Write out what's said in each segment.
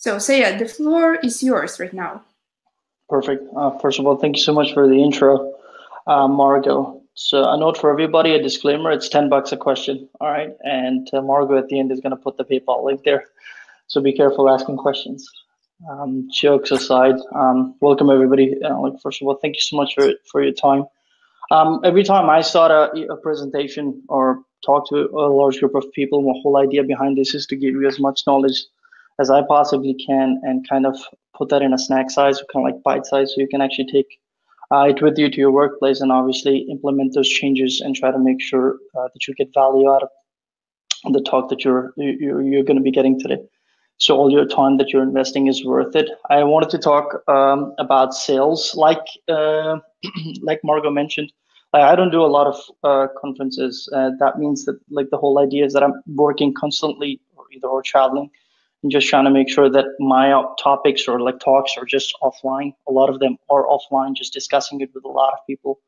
So Syed, the floor is yours right now. Perfect. First of all, thank you so much for the intro, Margo. So a note for everybody, a disclaimer, it's $10 a question. All right. And Margo at the end is going to put the PayPal link there. So be careful asking questions. Jokes aside, welcome everybody. First of all, thank you so much for your time. Every time I start a presentation or talk to a large group of people, my whole idea behind this is to give you as much knowledge as I possibly can and kind of put that in a snack size, kind of like bite size, so you can actually take it with you to your workplace and obviously implement those changes and try to make sure that you get value out of the talk that you're going to be getting today. So all your time that you're investing is worth it. I wanted to talk about sales. Like Margo mentioned, I don't do a lot of conferences. That means that the whole idea is that I'm working constantly or traveling and just trying to make sure that my topics or talks are just offline. A lot of them are offline, just discussing it with a lot of people.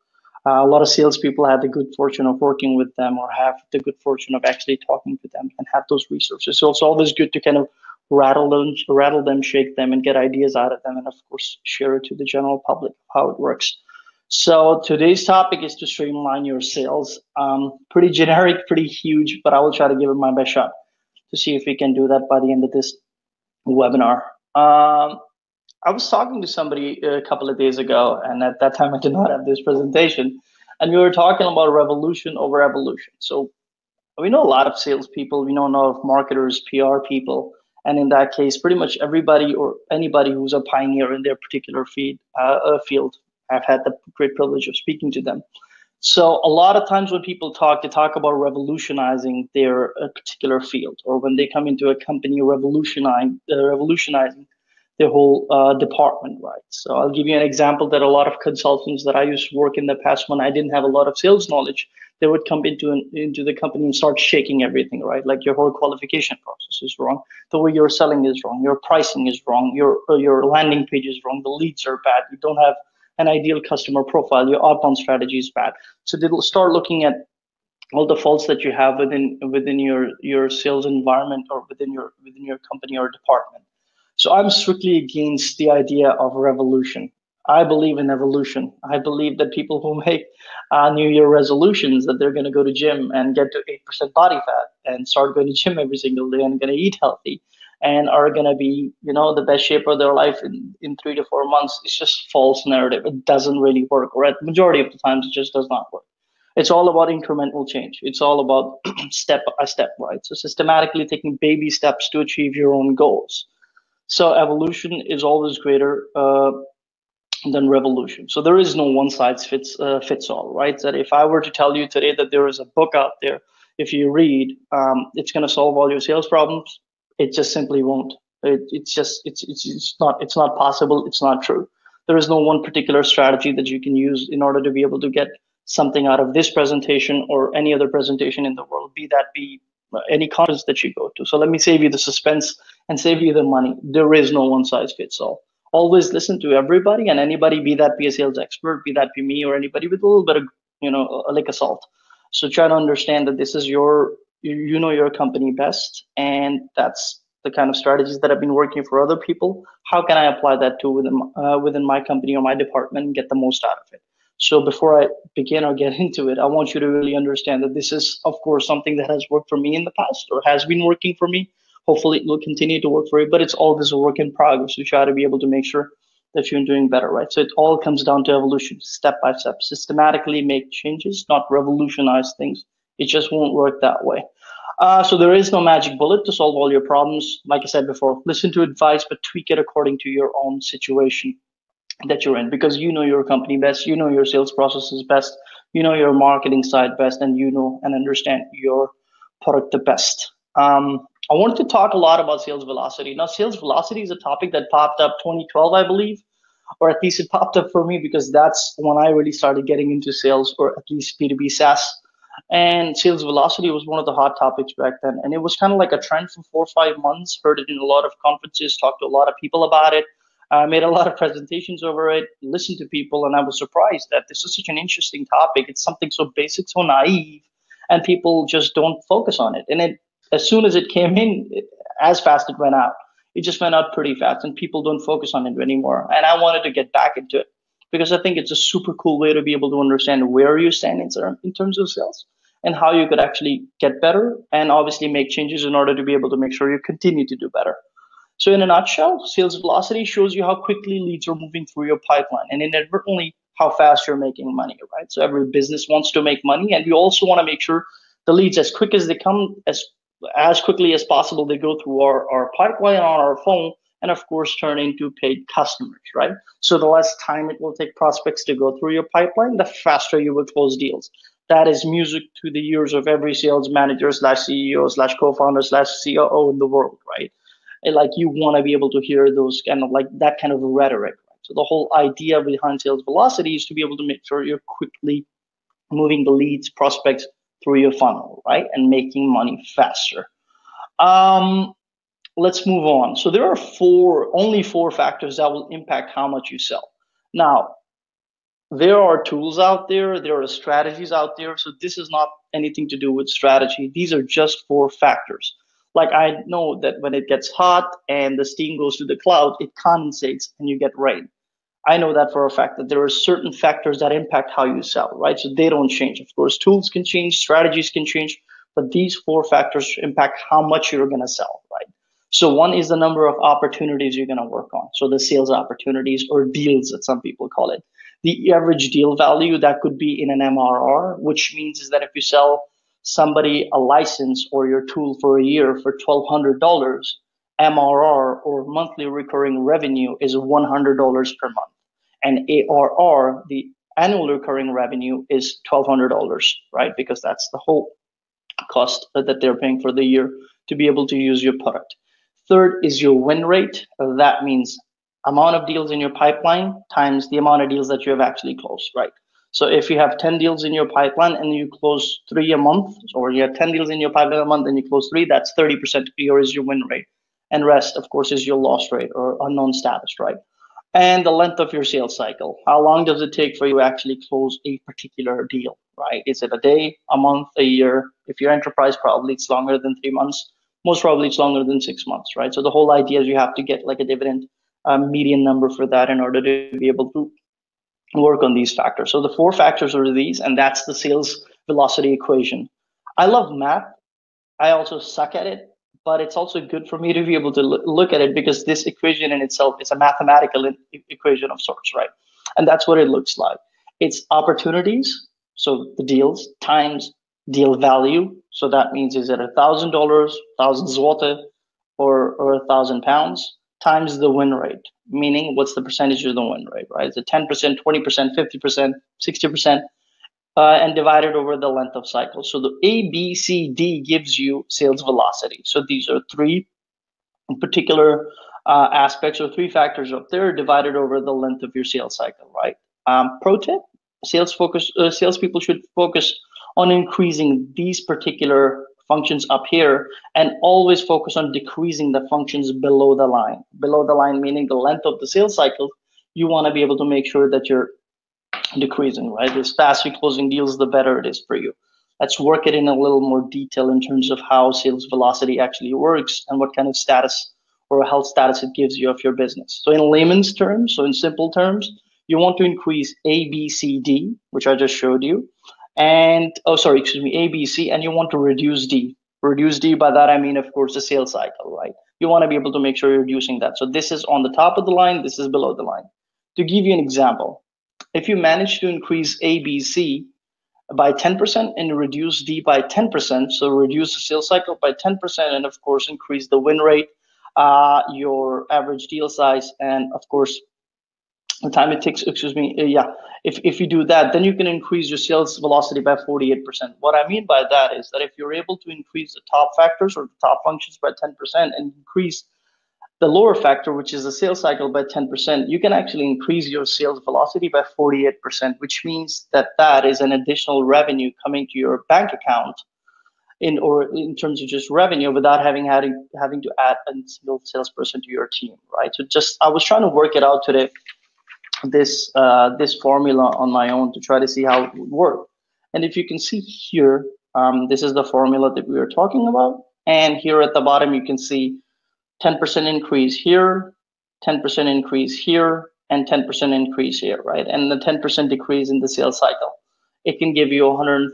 A lot of salespeople have the good fortune of working with them or have the good fortune of actually talking to them and have those resources. So it's always good to kind of rattle them, shake them, and get ideas out of them, and of course share it to the general public how it works. So today's topic is to streamline your sales. Pretty generic, pretty huge, but I will try to give it my best shot to see if we can do that by the end of this webinar. I was talking to somebody a couple of days ago, and at that time I did not have this presentation, and we were talking about revolution over evolution. So we know a lot of salespeople, we know a lot of marketers, PR people, and in that case, pretty much everybody or anybody who's a pioneer in their particular field, I've had the great privilege of speaking to them. So a lot of times when people talk, they talk about revolutionizing their particular field, or when they come into a company, revolutionizing the whole department, right? So I'll give you an example that a lot of consultants that I used to work in the past when I didn't have a lot of sales knowledge, they would come into the company and start shaking everything, right? Like your whole qualification process is wrong, the way you're selling is wrong, your pricing is wrong, your landing page is wrong, the leads are bad, you don't have an ideal customer profile, your outbound strategy is bad. So they'll start looking at all the faults that you have within your sales environment or within your company or department. So I'm strictly against the idea of revolution. I believe in evolution. I believe that people who make New Year resolutions that they're going to go to gym and get to 8% body fat and start going to gym every single day and going to eat healthy and are going to be, the best shape of their life in 3 to 4 months. It's just false narrative. It doesn't really work, or at the majority of the times, it just does not work. It's all about incremental change. It's all about step by step, right? So systematically taking baby steps to achieve your own goals. So evolution is always greater than revolution. So there is no one size fits all, right? That if I were to tell you today that there is a book out there, if you read, it's going to solve all your sales problems, it just simply won't. It's not possible. It's not true. There is no one particular strategy that you can use in order to be able to get something out of this presentation or any other presentation in the world, be that any conference that you go to. So let me save you the suspense and save you the money. There is no one size fits all. Always listen to everybody and anybody, be that be a sales expert, be that be me or anybody with a little bit of, a lick of salt. So try to understand that this is your company best, and that's the kind of strategies that have been working for other people. How can I apply that to within my company or my department and get the most out of it? So before I begin or get into it, I want you to really understand that this is, of course, something that has worked for me in the past or has been working for me. Hopefully it will continue to work for you, but it's always a work in progress. You try to be able to make sure that you're doing better, right? So it all comes down to evolution, step by step. Systematically make changes, not revolutionize things. It just won't work that way. So there is no magic bullet to solve all your problems. Like I said before, listen to advice, but tweak it according to your own situation that you're in, because you know your company best, you know your sales processes best, you know your marketing side best, and you know and understand your product the best. I wanted to talk a lot about sales velocity. Now, sales velocity is a topic that popped up 2012, I believe, or at least it popped up for me because that's when I really started getting into sales, or at least B2B SaaS. And sales velocity was one of the hot topics back then. And it was kind of like a trend for 4 or 5 months, heard it in a lot of conferences, talked to a lot of people about it, made a lot of presentations over it, listened to people, and I was surprised that this is such an interesting topic. It's something so basic, so naive, and people just don't focus on it. And as soon as it came in, as fast it went out. it just went out pretty fast and people don't focus on it anymore. And I wanted to get back into it because I think it's a super cool way to be able to understand where you stand in terms of sales and how you could actually get better and obviously make changes in order to be able to make sure you continue to do better. So in a nutshell, sales velocity shows you how quickly leads are moving through your pipeline and inadvertently how fast you're making money, right? So every business wants to make money, and you also want to make sure the leads, as quick as they come, as quickly as possible, they go through our pipeline on our phone and, of course, turn into paid customers, right? So the less time it will take prospects to go through your pipeline, the faster you will close deals. That is music to the ears of every sales manager /CEO/co-founder/COO in the world, right? And like you want to be able to hear those kind of like that kind of rhetoric. Right? So the whole idea behind sales velocity is to be able to make sure you're quickly moving the leads, prospects through your funnel, right, and making money faster. Let's move on. So there are only four factors that will impact how much you sell. Now, there are tools out there. There are strategies out there. So this is not anything to do with strategy. These are just four factors. Like I know that when it gets hot and the steam goes to the cloud, it condensates and you get rain. I know that for a fact that there are certain factors that impact how you sell, right? So they don't change. Of course, tools can change, strategies can change, but these four factors impact how much you're going to sell, right? So one is the number of opportunities you're going to work on. So the sales opportunities or deals that some people call it. The average deal value that could be in an MRR, which means is that if you sell somebody a license or your tool for a year for $1,200, MRR or monthly recurring revenue is $100 per month. And ARR, the annual recurring revenue, is $1,200, right? Because that's the whole cost that they're paying for the year to be able to use your product. Third is your win rate. That means amount of deals in your pipeline times the amount of deals that you have actually closed, right? So if you have 10 deals in your pipeline and you close 3 a month, or you have 10 deals in your pipeline a month and you close 3, that's 30% is your win rate. And rest, of course, is your loss rate or unknown status, right? And the length of your sales cycle. How long does it take for you to actually close a particular deal, right? Is it a day, a month, a year? If you're enterprise, probably it's longer than 3 months. Most probably it's longer than 6 months, right? So the whole idea is you have to get like a dividend median number for that in order to be able to work on these factors. So the four factors are these, and that's the sales velocity equation. I love math. I also suck at it, but it's also good for me to be able to look at it because this equation in itself is a mathematical equation of sorts, right? And that's what it looks like. It's opportunities, so the deals, times deal value. So that means is it $1,000, 1,000 zloty, or 1,000 pounds, times the win rate, meaning what's the percentage of the win rate, right? Is it 10%, 20%, 50%, 60%, and divided over the length of cycle. So the A, B, C, D gives you sales velocity. So these are three particular aspects or three factors up there divided over the length of your sales cycle, right? Pro tip, salespeople should focus on increasing these particular functions up here and always focus on decreasing the functions below the line. Below the line meaning the length of the sales cycle, you want to be able to make sure that you're decreasing, right? As fast as you're closing deals, the better it is for you. Let's work it in a little more detail in terms of how sales velocity actually works and what kind of status or health status it gives you of your business. So in layman's terms, so in simple terms, you want to increase A, B, C, D, which I just showed you. And, A, B, C, and you want to reduce D. Reduce D, by that I mean, of course, the sales cycle, right? You want to be able to make sure you're reducing that. So this is on the top of the line, this is below the line. To give you an example, if you manage to increase A, B, C by 10% and reduce D by 10%, so reduce the sales cycle by 10% and, of course, increase the win rate, your average deal size, and, of course, the time it takes, if you do that, then you can increase your sales velocity by 48%. What I mean by that is that if you're able to increase the top factors or the top functions by 10% and increase the lower factor, which is the sales cycle, by 10%, you can actually increase your sales velocity by 48%, which means that that is an additional revenue coming to your bank account in terms of just revenue without having to add a single salesperson to your team, right? So just, I was trying to work it out today, this formula on my own to try to see how it would work. And if you can see here, this is the formula that we were talking about. And here at the bottom, you can see 10% increase here, 10% increase here, and 10% increase here, right? And the 10% decrease in the sales cycle, it can give you 148%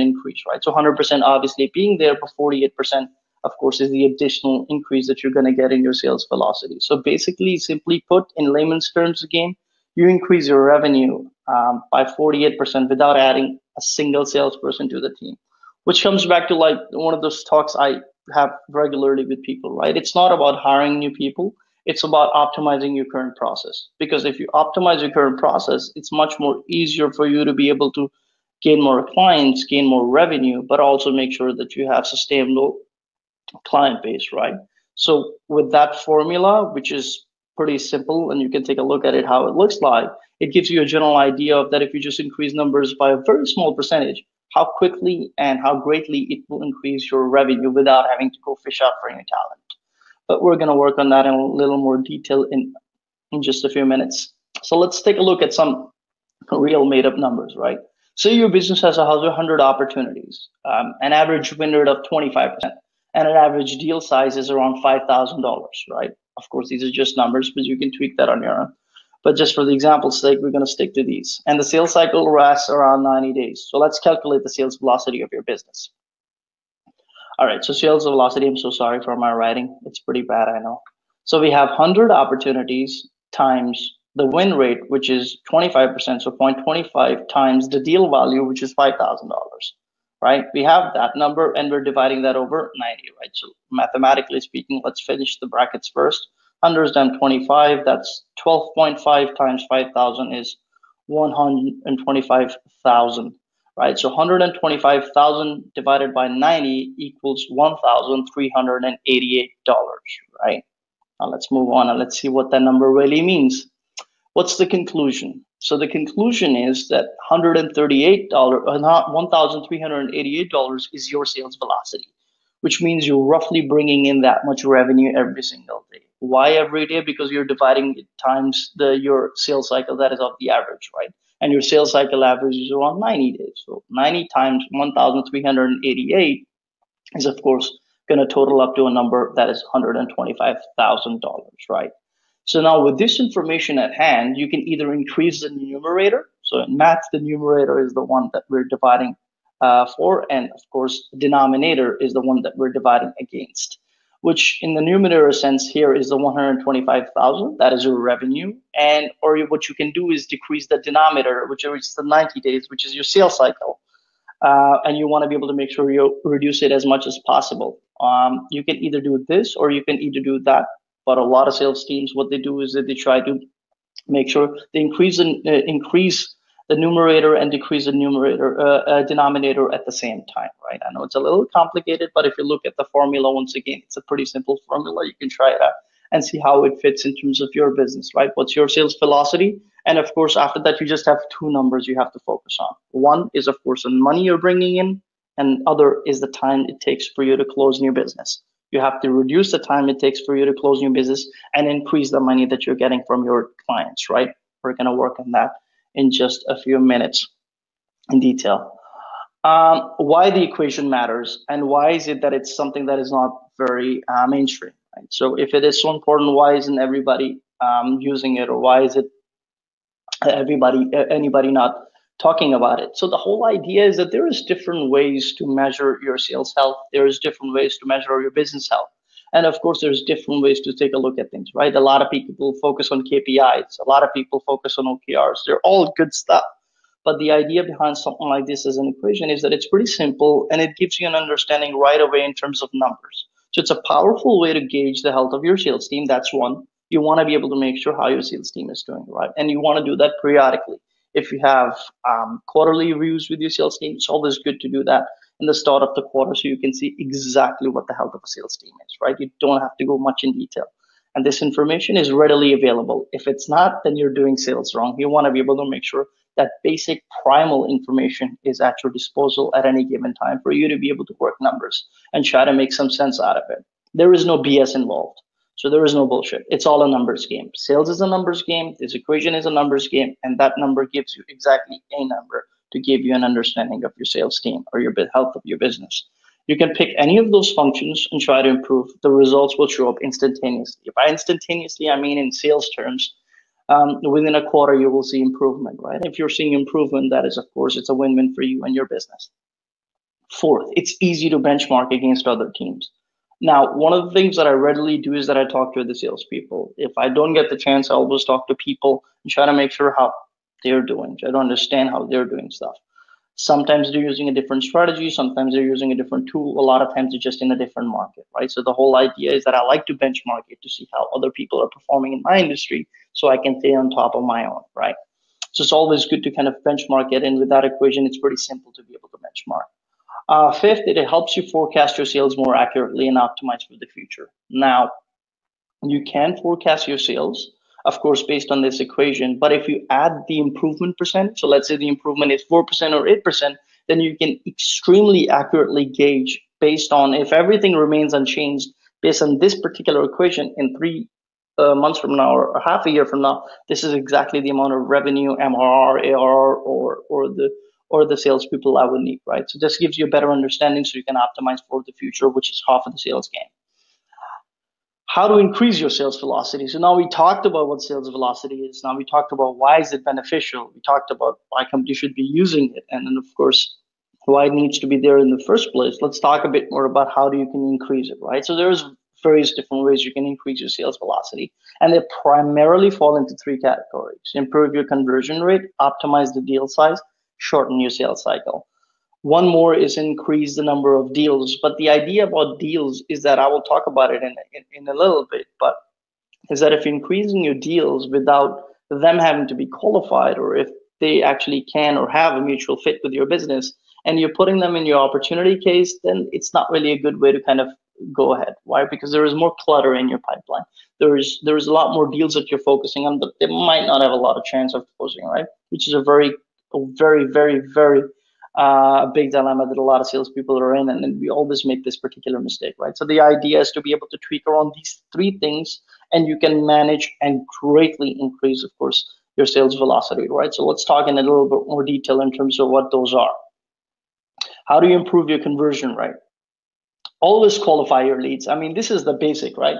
increase, right? So 100% obviously being there, but 48%, of course, is the additional increase that you're going to get in your sales velocity. So basically, simply put, in layman's terms again, you increase your revenue by 48% without adding a single salesperson to the team, which comes back to like one of those talks I have regularly with people, right? It's not about hiring new people. It's about optimizing your current process, because if you optimize your current process, it's much more easier for you to be able to gain more clients, gain more revenue, but also make sure that you have sustainable client base, right? So with that formula, which is pretty simple, and you can take a look at it, how it looks like, it gives you a general idea of that if you just increase numbers by a very small percentage, how quickly and how greatly it will increase your revenue without having to go fish out for new talent. But we're going to work on that in a little more detail in just a few minutes. So let's take a look at some real made-up numbers, right? Say your business has 100 opportunities, an average win rate of 25%, and an average deal size is around $5,000, right? Of course, these are just numbers, but you can tweak that on your own. But just for the example's sake, we're going to stick to these. And the sales cycle lasts around 90 days. So let's calculate the sales velocity of your business. All right, so sales velocity, I'm so sorry for my writing. It's pretty bad, I know. So we have 100 opportunities times the win rate, which is 25%, so 0.25 times the deal value, which is $5,000, right? We have that number, and we're dividing that over 90, right? So mathematically speaking, let's finish the brackets first. 100 is done 25, that's 12.5 times 5,000 is 125,000. Right, so 125,000 divided by 90 equals $1,388, right? Now let's move on and let's see what that number really means. What's the conclusion? So the conclusion is that $1,388 is your sales velocity, which means you're roughly bringing in that much revenue every single day. Why every day? Because you're dividing it times your sales cycle, that is of the average, right? And your sales cycle average is around 90 days. So 90 times 1,388 is, of course, going to total up to a number that is $125,000, right? So now with this information at hand, you can either increase the numerator. So in math, the numerator is the one that we're dividing for. And of course, the denominator is the one that we're dividing against, which in the numerator sense here is the 125,000, that is your revenue. And or what you can do is decrease the denominator, which is the 90 days, which is your sales cycle. And you wanna be able to make sure you reduce it as much as possible. You can either do this or you can either do that, but a lot of sales teams, what they do is that they try to make sure they increase the numerator and decrease the denominator at the same time, right? I know it's a little complicated, but if you look at the formula, once again, it's a pretty simple formula. You can try it out and see how it fits in terms of your business, right? What's your sales velocity? And of course, after that, you just have two numbers you have to focus on. One is, of course, the money you're bringing in, and other is the time it takes for you to close new business. You have to reduce the time it takes for you to close new business and increase the money that you're getting from your clients, right? We're gonna work on that in just a few minutes in detail. Why the equation matters and why is it that it's something that is not very mainstream, right? So if it is so important, why isn't everybody using it, or why is it anybody not talking about it? So the whole idea is that there is different ways to measure your sales health. There is different ways to measure your business health. And of course, there's different ways to take a look at things, right? A lot of people focus on KPIs. A lot of people focus on OKRs. They're all good stuff. But the idea behind something like this as an equation is that it's pretty simple and it gives you an understanding right away in terms of numbers. So it's a powerful way to gauge the health of your sales team. That's one. You want to be able to make sure how your sales team is doing, right? And you want to do that periodically. If you have quarterly reviews with your sales team, it's always good to do that in the start of the quarter, so you can see exactly what the health of a sales team is, right? You don't have to go much in detail. And this information is readily available. If it's not, then you're doing sales wrong. You want to be able to make sure that basic primal information is at your disposal at any given time for you to be able to work numbers and try to make some sense out of it. There is no BS involved. So there is no bullshit. It's all a numbers game. Sales is a numbers game. This equation is a numbers game. And that number gives you exactly a number to give you an understanding of your sales team or your health of your business. You can pick any of those functions and try to improve. The results will show up instantaneously. By instantaneously, I mean in sales terms. Within a quarter, you will see improvement, right? If you're seeing improvement, that is, of course, it's a win-win for you and your business. Fourth, it's easy to benchmark against other teams. Now, one of the things that I readily do is that I talk to the salespeople. If I don't get the chance, I always talk to people and try to make sure how they're doing. Try to understand how they're doing stuff. Sometimes they're using a different strategy. Sometimes they're using a different tool. A lot of times they're just in a different market, right? So the whole idea is that I like to benchmark it to see how other people are performing in my industry so I can stay on top of my own, right? So it's always good to kind of benchmark it. And with that equation, it's pretty simple to be able to benchmark. Fifth, it helps you forecast your sales more accurately and optimize for the future. Now, you can forecast your sales, of course, based on this equation. But if you add the improvement percent, so let's say the improvement is 4% or 8%, then you can extremely accurately gauge based on if everything remains unchanged, based on this particular equation in 3 months from now or half a year from now, this is exactly the amount of revenue, MRR, ARR, or the salespeople I would need, right? So this gives you a better understanding so you can optimize for the future, which is half of the sales game. How to increase your sales velocity. So now we talked about what sales velocity is. Now we talked about why is it beneficial. We talked about why companies should be using it. And then, of course, why it needs to be there in the first place. Let's talk a bit more about how you can increase it, right? So there's various different ways you can increase your sales velocity. And they primarily fall into three categories. Improve your conversion rate, optimize the deal size, shorten your sales cycle. One more is increase the number of deals. But the idea about deals is that I will talk about it in a little bit, but is that if you're increasing your deals without them having to be qualified, or if they actually can or have a mutual fit with your business, and you're putting them in your opportunity case, then it's not really a good way to kind of go ahead. Why? Because there is more clutter in your pipeline. There is a lot more deals that you're focusing on, but they might not have a lot of chance of closing, right? Which is a very, very, very big dilemma that a lot of salespeople are in, and then we always make this particular mistake, right? So the idea is to be able to tweak around these three things, and you can manage and greatly increase, of course, your sales velocity, right? So let's talk in a little bit more detail in terms of what those are. How do you improve your conversion rate? Always qualify your leads. I mean, this is the basic, right?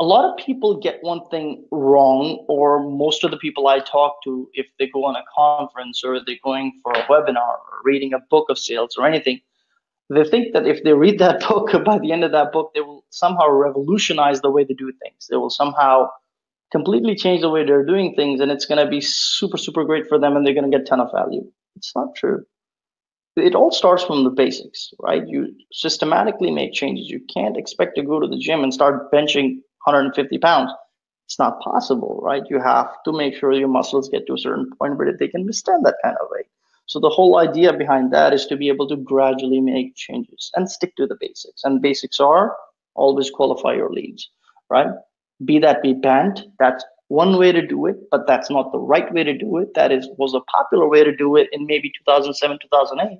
A lot of people get one thing wrong, or most of the people I talk to, if they go on a conference or they're going for a webinar or reading a book of sales or anything, they think that if they read that book, by the end of that book, they will somehow revolutionize the way they do things. They will somehow completely change the way they're doing things, and it's going to be super, super great for them, and they're going to get a ton of value. It's not true. It all starts from the basics, right? You systematically make changes. You can't expect to go to the gym and start benching 150 pounds. It's not possible, right? You have to make sure your muscles get to a certain point where they can withstand that kind of weight. So the whole idea behind that is to be able to gradually make changes and stick to the basics. And basics are always qualify your leads, right? Be that be banned. That's one way to do it, but that's not the right way to do it. That was a popular way to do it in maybe 2007, 2008.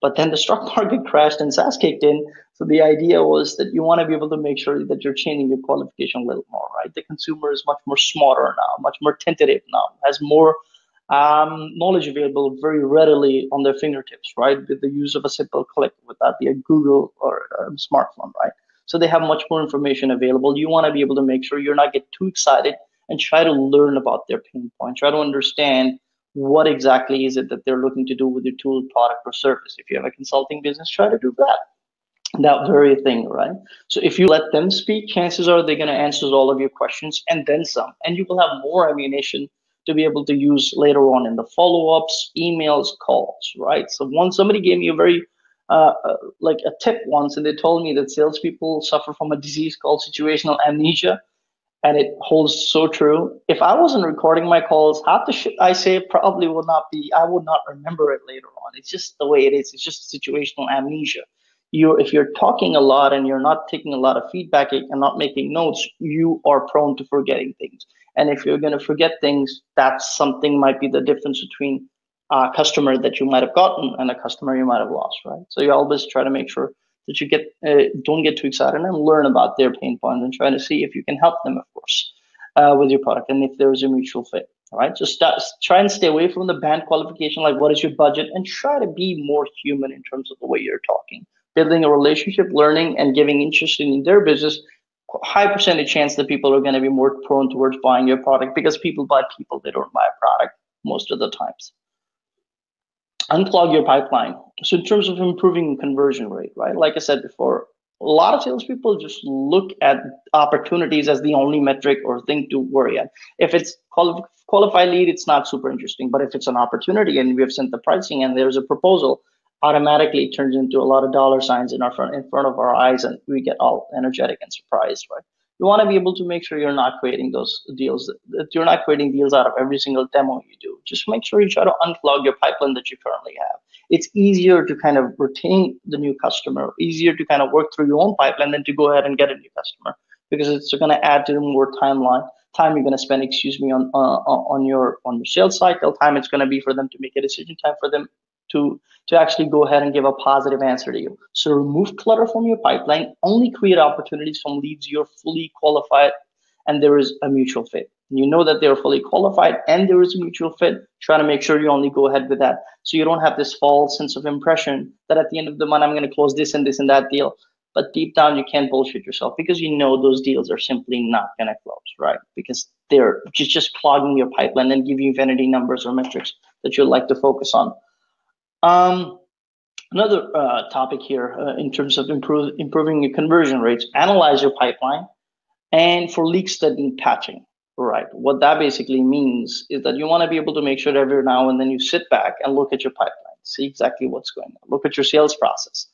But then the stock market crashed and SaaS kicked in. So the idea was that you want to be able to make sure that you're changing your qualification a little more, right? The consumer is much more smarter now, much more tentative now, has more knowledge available very readily on their fingertips, right? With the use of a simple click, would that be a Google or a smartphone, right? So they have much more information available. You want to be able to make sure you're not get too excited and try to learn about their pain point, try to understand what exactly is it that they're looking to do with your tool, product, or service. If you have a consulting business, try to do that very thing, right? So if you let them speak, chances are they're going to answer all of your questions and then some, and you will have more ammunition to be able to use later on in the follow-ups, emails, calls, right? So once somebody gave me a very like a tip once, and they told me that salespeople suffer from a disease called situational amnesia. And it holds so true. If I wasn't recording my calls, half the shit I say probably would not be, I would not remember it later on. It's just the way it is. It's just situational amnesia. If you're talking a lot and you're not taking a lot of feedback and not making notes, you are prone to forgetting things. And if you're going to forget things, that's something might be the difference between a customer that you might have gotten and a customer you might have lost, right? So you always try to make sure that you don't get too excited and learn about their pain points and try to see if you can help them, of course, with your product and if there is a mutual fit, all right? So try and stay away from the band qualification, like what is your budget, and try to be more human in terms of the way you're talking building a relationship, learning, and giving interest in their business, high percentage chance that people are going to be more prone towards buying your product, because people buy people, they don't buy a product most of the times. Unclog your pipeline. So in terms of improving conversion rate, right? Like I said before, a lot of salespeople just look at opportunities as the only metric or thing to worry at. If it's qualified lead, it's not super interesting, but if it's an opportunity and we have sent the pricing and there's a proposal, automatically it turns into a lot of dollar signs in our front of our eyes, and we get all energetic and surprised, right? You want to be able to make sure you're not creating those deals, that you're not creating deals out of every single demo you do. Just make sure you try to unclog your pipeline that you currently have. It's easier to kind of retain the new customer, easier to kind of work through your own pipeline than to go ahead and get a new customer, because it's going to add to the more time you're going to spend, on your sales cycle, time it's going to be for them to make a decision, time for them to actually go ahead and give a positive answer to you. So remove clutter from your pipeline, only create opportunities from leads you're fully qualified and there is a mutual fit. You know that they're fully qualified and there is a mutual fit. Try to make sure you only go ahead with that, so you don't have this false sense of impression that at the end of the month, I'm going to close this and this and that deal. But deep down, you can't bullshit yourself, because you know those deals are simply not going to close, right? Because they're just clogging your pipeline and give you vanity numbers or metrics that you'd like to focus on. Another topic here in terms of improving your conversion rates, analyze your pipeline and for leaks that need patching, right? What that basically means is that you want to be able to make sure that every now and then you sit back and look at your pipeline, see exactly what's going on, look at your sales process,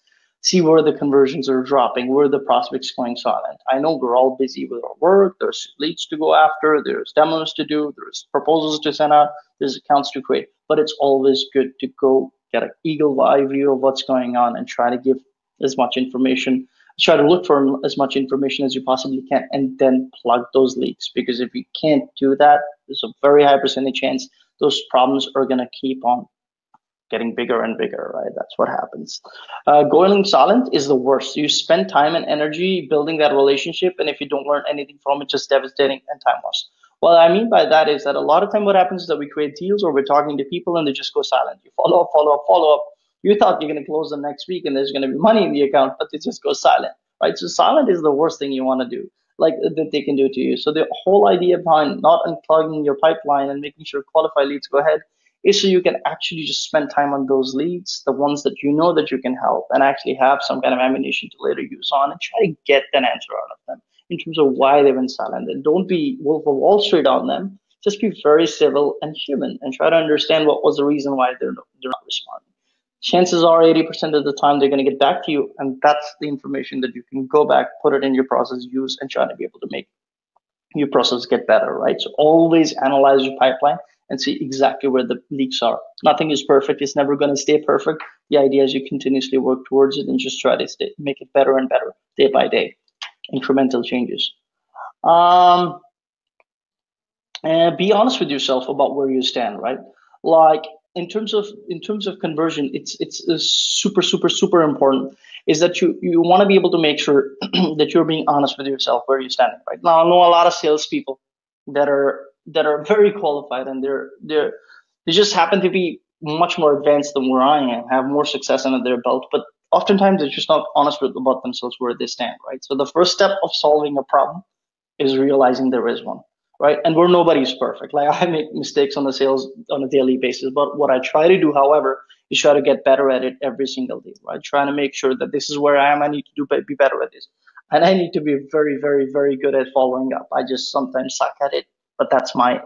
see where the conversions are dropping, where the prospects going silent. I know we're all busy with our work. There's leads to go after, there's demos to do, there's proposals to send out, there's accounts to create, but it's always good to go get an eagle eye view of what's going on and try to give as much information, try to look for as much information as you possibly can, and then plug those leaks. Because if you can't do that, there's a very high percentage chance those problems are going to keep on getting bigger and bigger, right? That's what happens. Going silent is the worst. You spend time and energy building that relationship, and if you don't learn anything from it, just devastating and time lost. What I mean by that is that a lot of time what happens is that we create deals or we're talking to people and they just go silent. You follow up, follow up, follow up. You thought you're going to close them next week and there's going to be money in the account, but they just go silent, right? So silent is the worst thing you want to do, like that they can do to you. So the whole idea behind not unclogging your pipeline and making sure qualified leads go ahead is so you can actually just spend time on those leads, the ones that you know that you can help, and actually have some kind of ammunition to later use on and try to get an answer out of them in terms of why they went silent. And don't be Wolf of Wall Street on them. Just be very civil and human and try to understand what was the reason why they're not responding. Chances are 80% of the time they're going to get back to you, and that's the information that you can go back, put it in your process, use, and try to be able to make your process get better, right? So always analyze your pipeline and see exactly where the leaks are. Nothing is perfect. It's never going to stay perfect. The idea is you continuously work towards it and just try to make it better and better day by day. Incremental changes. And be honest with yourself about where you stand, right? Like in terms of conversion, it's super important is that you want to be able to make sure that you're being honest with yourself where you're standing right now. I know a lot of salespeople that are very qualified, and they just happen to be much more advanced than where I am, have more success under their belt, but oftentimes they're just not honest about themselves where they stand, right? So the first step of solving a problem is realizing there is one, right? And we're nobody's perfect. Like I make mistakes on the sales on a daily basis, but what I try to do, however, is try to get better at it every single day, right? Trying to make sure that this is where I am, I need to be better at this. And I need to be very good at following up. I just sometimes suck at it, but that's my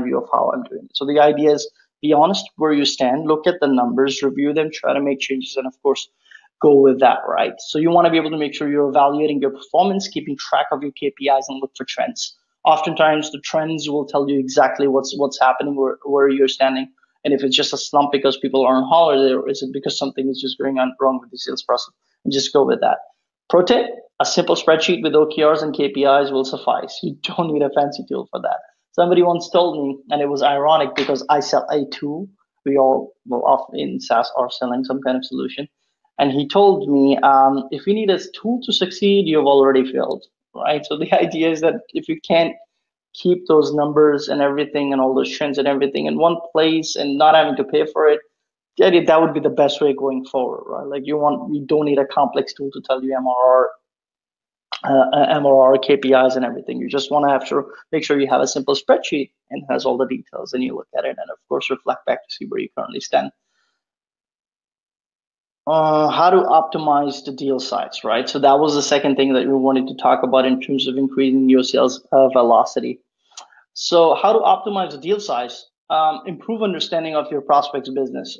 view of how I'm doing it. So the idea is be honest where you stand, look at the numbers, review them, try to make changes, and of course, go with that, right? So you want to be able to make sure you're evaluating your performance, keeping track of your KPIs, and look for trends. Oftentimes the trends will tell you exactly what's happening, where you're standing. And if it's just a slump because people are on holiday, or is it because something is just going on wrong with the sales process, and just go with that. Pro tip, a simple spreadsheet with OKRs and KPIs will suffice. You don't need a fancy tool for that. Somebody once told me, and it was ironic because I sell a tool. We all, well, often in SaaS are selling some kind of solution. And he told me, if you need a tool to succeed, you've already failed, right? So the idea is that if you can't keep those numbers and everything and all those trends and everything in one place and not having to pay for it, idea that would be the best way going forward, right? Like you don't need a complex tool to tell you MRR KPIs and everything. You just want to make sure you have a simple spreadsheet and has all the details, and you look at it and of course reflect back to see where you currently stand. How to optimize the deal size, right? So that was the second thing that we wanted to talk about in terms of increasing your sales velocity. So how to optimize the deal size, improve understanding of your prospect's business.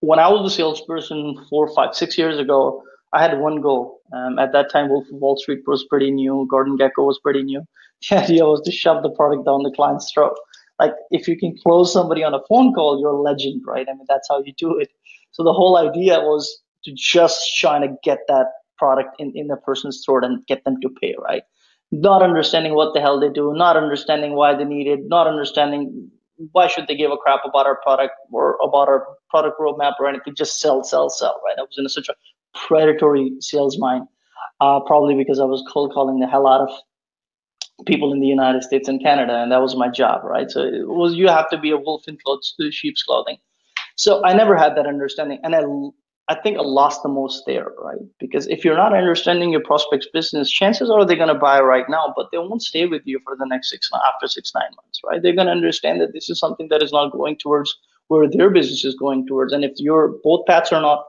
When I was a salesperson 4, 5, 6 years ago, I had one goal. At that time, Wolf of Wall Street was pretty new. Gordon Gekko was pretty new. The idea was to shove the product down the client's throat. Like if you can close somebody on a phone call, you're a legend, right? I mean, that's how you do it. So the whole idea was to just try to get that product in the person's throat and get them to pay, right? Not understanding what the hell they do, not understanding why they need it, not understanding why should they give a crap about our product or about our product roadmap or anything, just sell, sell, sell, right? I was in such a predatory sales mind, probably because I was cold calling the hell out of people in the United States and Canada, and that was my job, right? So it was, you have to be a wolf in sheep's clothing. So I never had that understanding, and I think I lost the most there, right? Because if you're not understanding your prospect's business, chances are they're going to buy right now, but they won't stay with you for the next 6, 9 months, right? They're going to understand that this is something that is not going towards where their business is going towards, and if your both paths are not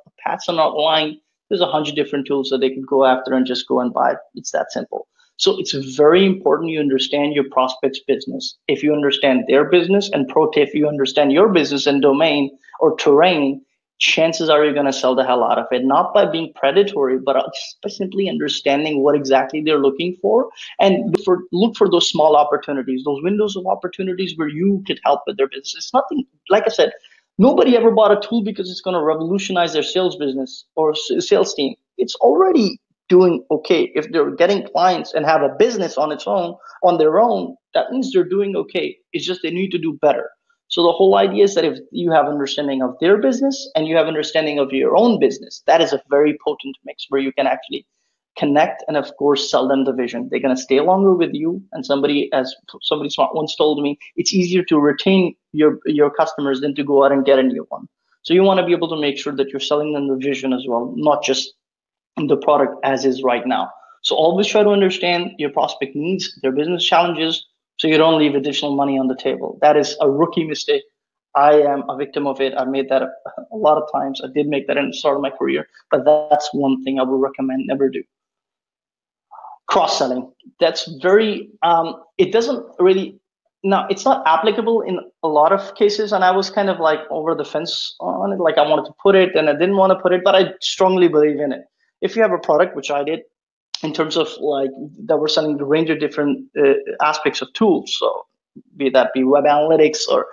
aligned, there's 100 different tools that they could go after and just go and buy. It's that simple. So it's very important you understand your prospect's business. If you understand their business, and pro tip, if you understand your business and domain or terrain, chances are you're going to sell the hell out of it, not by being predatory, but by simply understanding what exactly they're looking for, and look for those small opportunities, those windows of opportunities where you could help with their business. It's nothing, like I said, nobody ever bought a tool because it's going to revolutionize their sales business or sales team. It's already doing okay. If they're getting clients and have a business on its own, on their own, that means they're doing okay. It's just they need to do better. So the whole idea is that if you have understanding of their business and you have understanding of your own business, that is a very potent mix where you can actually connect and of course sell them the vision. They're going to stay longer with you, and somebody once told me, it's easier to retain your customers than to go out and get a new one. So you want to be able to make sure that you're selling them the vision as well, not just the product as is right now. So always try to understand your prospect needs, their business challenges, so you don't leave additional money on the table. That is a rookie mistake. I am a victim of it. I made that a lot of times. I did make that in the start of my career, but that's one thing I would recommend never do. Cross-selling. That's very, it doesn't really, now it's not applicable in a lot of cases, and I was kind of like over the fence on it. Like I wanted to put it and I didn't want to put it, but I strongly believe in it. If you have a product, which I did, in terms of like that we're selling a range of different aspects of tools, so be that web analytics or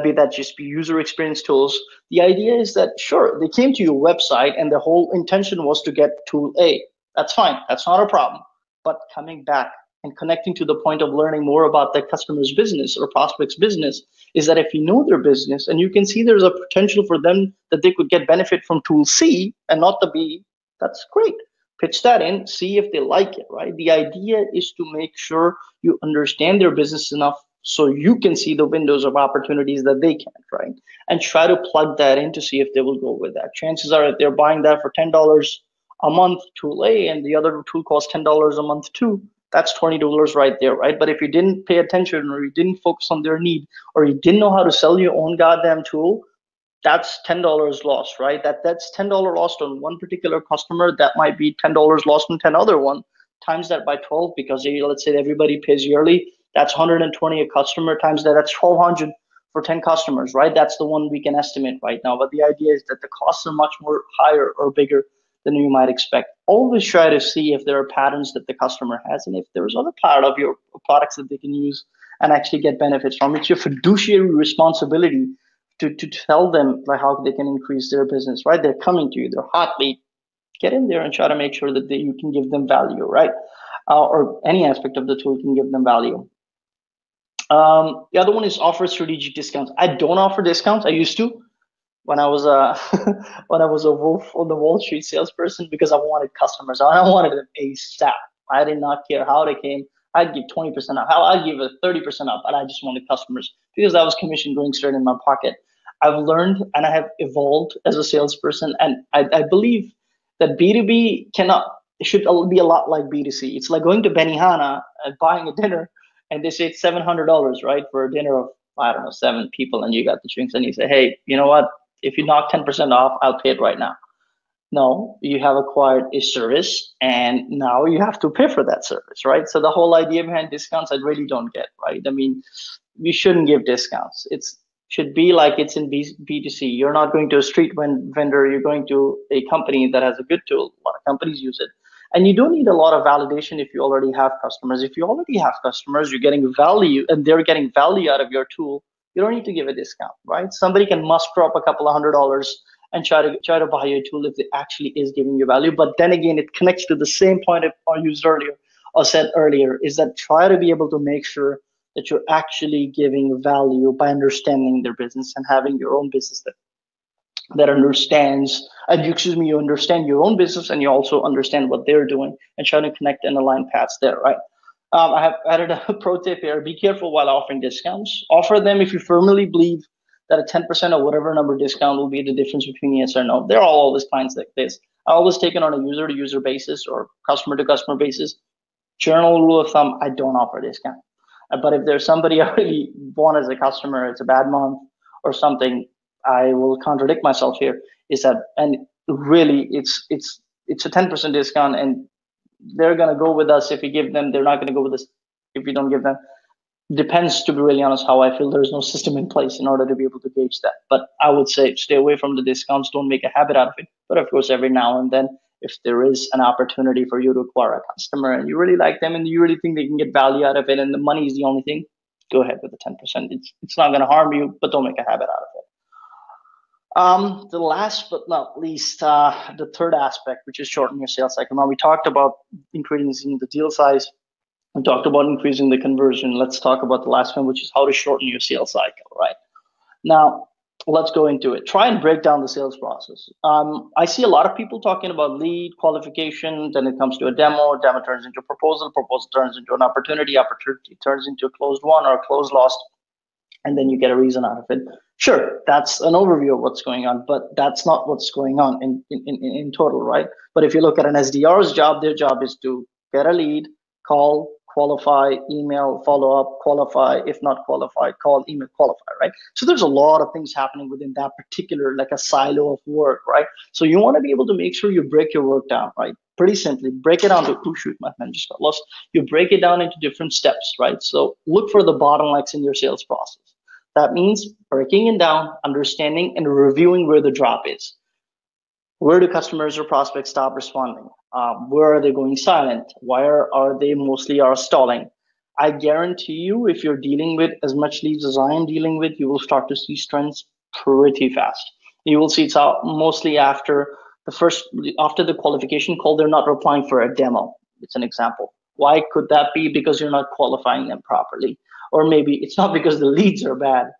be that just be user experience tools, the idea is that, sure, they came to your website and the whole intention was to get tool A. That's fine. That's not a problem. But coming back and connecting to the point of learning more about the customer's business or prospect's business is that if you know their business and you can see there's a potential for them that they could get benefit from tool C and not the B, that's great. Pitch that in, see if they like it, right? The idea is to make sure you understand their business enough so you can see the windows of opportunities that they can't, right? And try to plug that in to see if they will go with that. Chances are if they're buying that for $10 a month tool A and the other tool costs $10 a month too, that's $20 right there, right? But if you didn't pay attention or you didn't focus on their need or you didn't know how to sell your own goddamn tool, that's $10 lost, right? That's $10 lost on one particular customer. That might be $10 lost on 10 other one. Times that by 12 because let's say everybody pays yearly. That's 120 a customer. Times that, that's 1,200 for 10 customers, right? That's the one we can estimate right now. But the idea is that the costs are much more higher or bigger than you might expect. Always try to see if there are patterns that the customer has and if there's other part of your products that they can use and actually get benefits from. It's your fiduciary responsibility to tell them like how they can increase their business, right? They're coming to you, they're hotly, get in there and try to make sure that you can give them value, right? Or any aspect of the tool can give them value. The other one is offer strategic discounts. I don't offer discounts. I used to when I was a wolf on the Wall Street salesperson because I wanted customers. I wanted them ASAP. I did not care how they came. I'd give 20% up. I'd give a 30% up, and I just wanted customers because that was commission going straight in my pocket. I've learned and I have evolved as a salesperson. And I believe that B2B should be a lot like B2C. It's like going to Benihana and buying a dinner, and they say it's $700, right, for a dinner of, I don't know, 7 people, and you got the drinks, and you say, hey, you know what? If you knock 10% off, I'll pay it right now. No, you have acquired a service, and now you have to pay for that service, right? So the whole idea behind discounts, I really don't get, right? I mean, we shouldn't give discounts. It should be like it's in B2C. You're not going to a street vendor. You're going to a company that has a good tool. A lot of companies use it. And you don't need a lot of validation if you already have customers. If you already have customers, you're getting value, and they're getting value out of your tool. You don't need to give a discount, right? Somebody can must drop a couple of $100 and try to buy your tool if it actually is giving you value. But then again, it connects to the same point I used earlier or said earlier, is that try to be able to make sure that you're actually giving value by understanding their business and having your own business that understands, you understand your own business, and you also understand what they're doing and trying to connect and align paths there, right? I have added a pro tip here. Be careful while offering discounts. Offer them if you firmly believe that a 10% or whatever number discount will be the difference between yes or no. There are always clients like this. I always take it on a user-to-user basis or customer-to-customer basis. General rule of thumb, I don't offer discount. But if there's somebody I really want as a customer, it's a bad month or something, I will contradict myself here, is that, and really it's a 10% discount, and they're going to go with us if we give them. They're not going to go with us if we don't give them. Depends, to be really honest, how I feel. There's no system in place in order to be able to gauge that. But I would say stay away from the discounts. Don't make a habit out of it. But of course, every now and then, if there is an opportunity for you to acquire a customer and you really like them and you really think they can get value out of it and the money is the only thing, go ahead with the 10%. It's not going to harm you, but don't make a habit out of it. The last but not least, the third aspect, which is shorten your sales cycle. Now, we talked about increasing the deal size. We talked about increasing the conversion. Let's talk about the last one, which is how to shorten your sales cycle, right? Now, let's go into it. Try and break down the sales process. I see a lot of people talking about lead qualification. Then it comes to a demo turns into a proposal turns into an opportunity turns into a closed one or a closed lost, and then you get a reason out of it. Sure, that's an overview of what's going on, but that's not what's going on in total, right? But if you look at an SDR's job, their job is to get a lead, call, qualify, email, follow up, qualify. If not qualified, call, email, qualify, right? So there's a lot of things happening within that particular, like a silo of work, right? So you want to be able to make sure you break your work down, right? Pretty simply, break it down to, oh shoot, my man just got lost. You break it down into different steps, right? So look for the bottlenecks in your sales process. That means breaking it down, understanding, and reviewing where the drop is. Where do customers or prospects stop responding? Where are they going silent? Why are they mostly stalling? I guarantee you, if you're dealing with as much leads as I am dealing with, you will start to see trends pretty fast. You will see it's out mostly after the qualification call, they're not replying for a demo. It's an example. Why could that be? Because you're not qualifying them properly. Or maybe it's not because the leads are bad.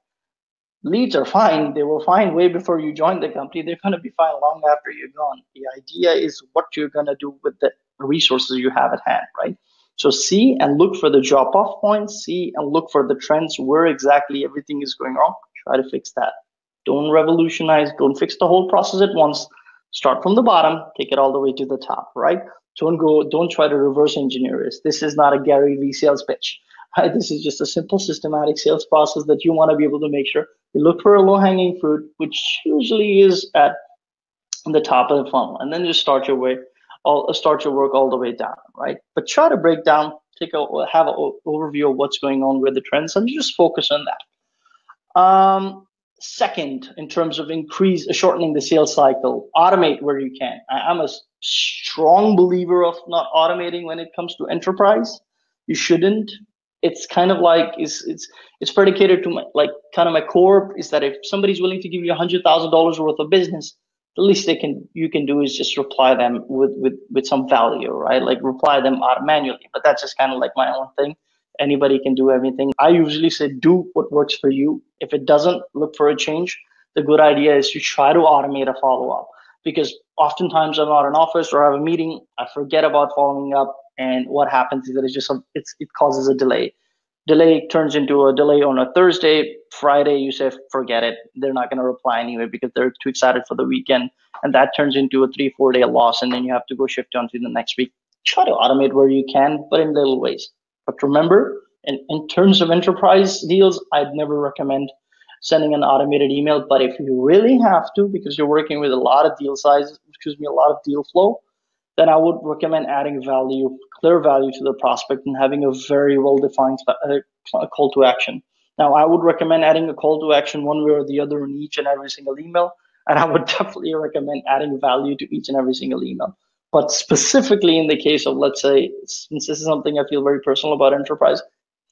Leads are fine. They were fine way before you joined the company. They're going to be fine long after you're gone. The idea is what you're going to do with the resources you have at hand, right? So see and look for the drop-off points. See and look for the trends, where exactly everything is going wrong. Try to fix that. Don't revolutionize. Don't fix the whole process at once. Start from the bottom. Take it all the way to the top, right? Don't try to reverse engineer this. This is not a Gary V sales pitch. This is just a simple systematic sales process that you want to be able to make sure you look for a low-hanging fruit, which usually is at the top of the funnel, and then just start your work all the way down, right? But try to break down, have an overview of what's going on with the trends, and just focus on that. Second, in terms of shortening the sales cycle, automate where you can. I'm a strong believer of not automating when it comes to enterprise. You shouldn't. It's kind of like it's predicated to my core is that if somebody's willing to give you $100,000 worth of business, the least you can do is just reply them with some value, right? Like reply them manually. But that's just kind of like my own thing. Anybody can do everything. I usually say do what works for you. If it doesn't, look for a change. The good idea is to try to automate a follow up, because oftentimes I'm not in office or I have a meeting. I forget about following up. And what happens is that it causes a delay. delay turns into a delay on a Thursday, Friday you say, forget it. They're not going to reply anyway because they're too excited for the weekend. And that turns into a 3-4 day loss. And then you have to go shift on to the next week. Try to automate where you can, but in little ways. But remember, in terms of enterprise deals, I'd never recommend sending an automated email. But if you really have to, because you're working with a lot of deal sizes, a lot of deal flow, then I would recommend adding value, clear value to the prospect and having a very well-defined call to action. Now, I would recommend adding a call to action one way or the other in each and every single email. And I would definitely recommend adding value to each and every single email. But specifically in the case of, let's say, since this is something I feel very personal about enterprise,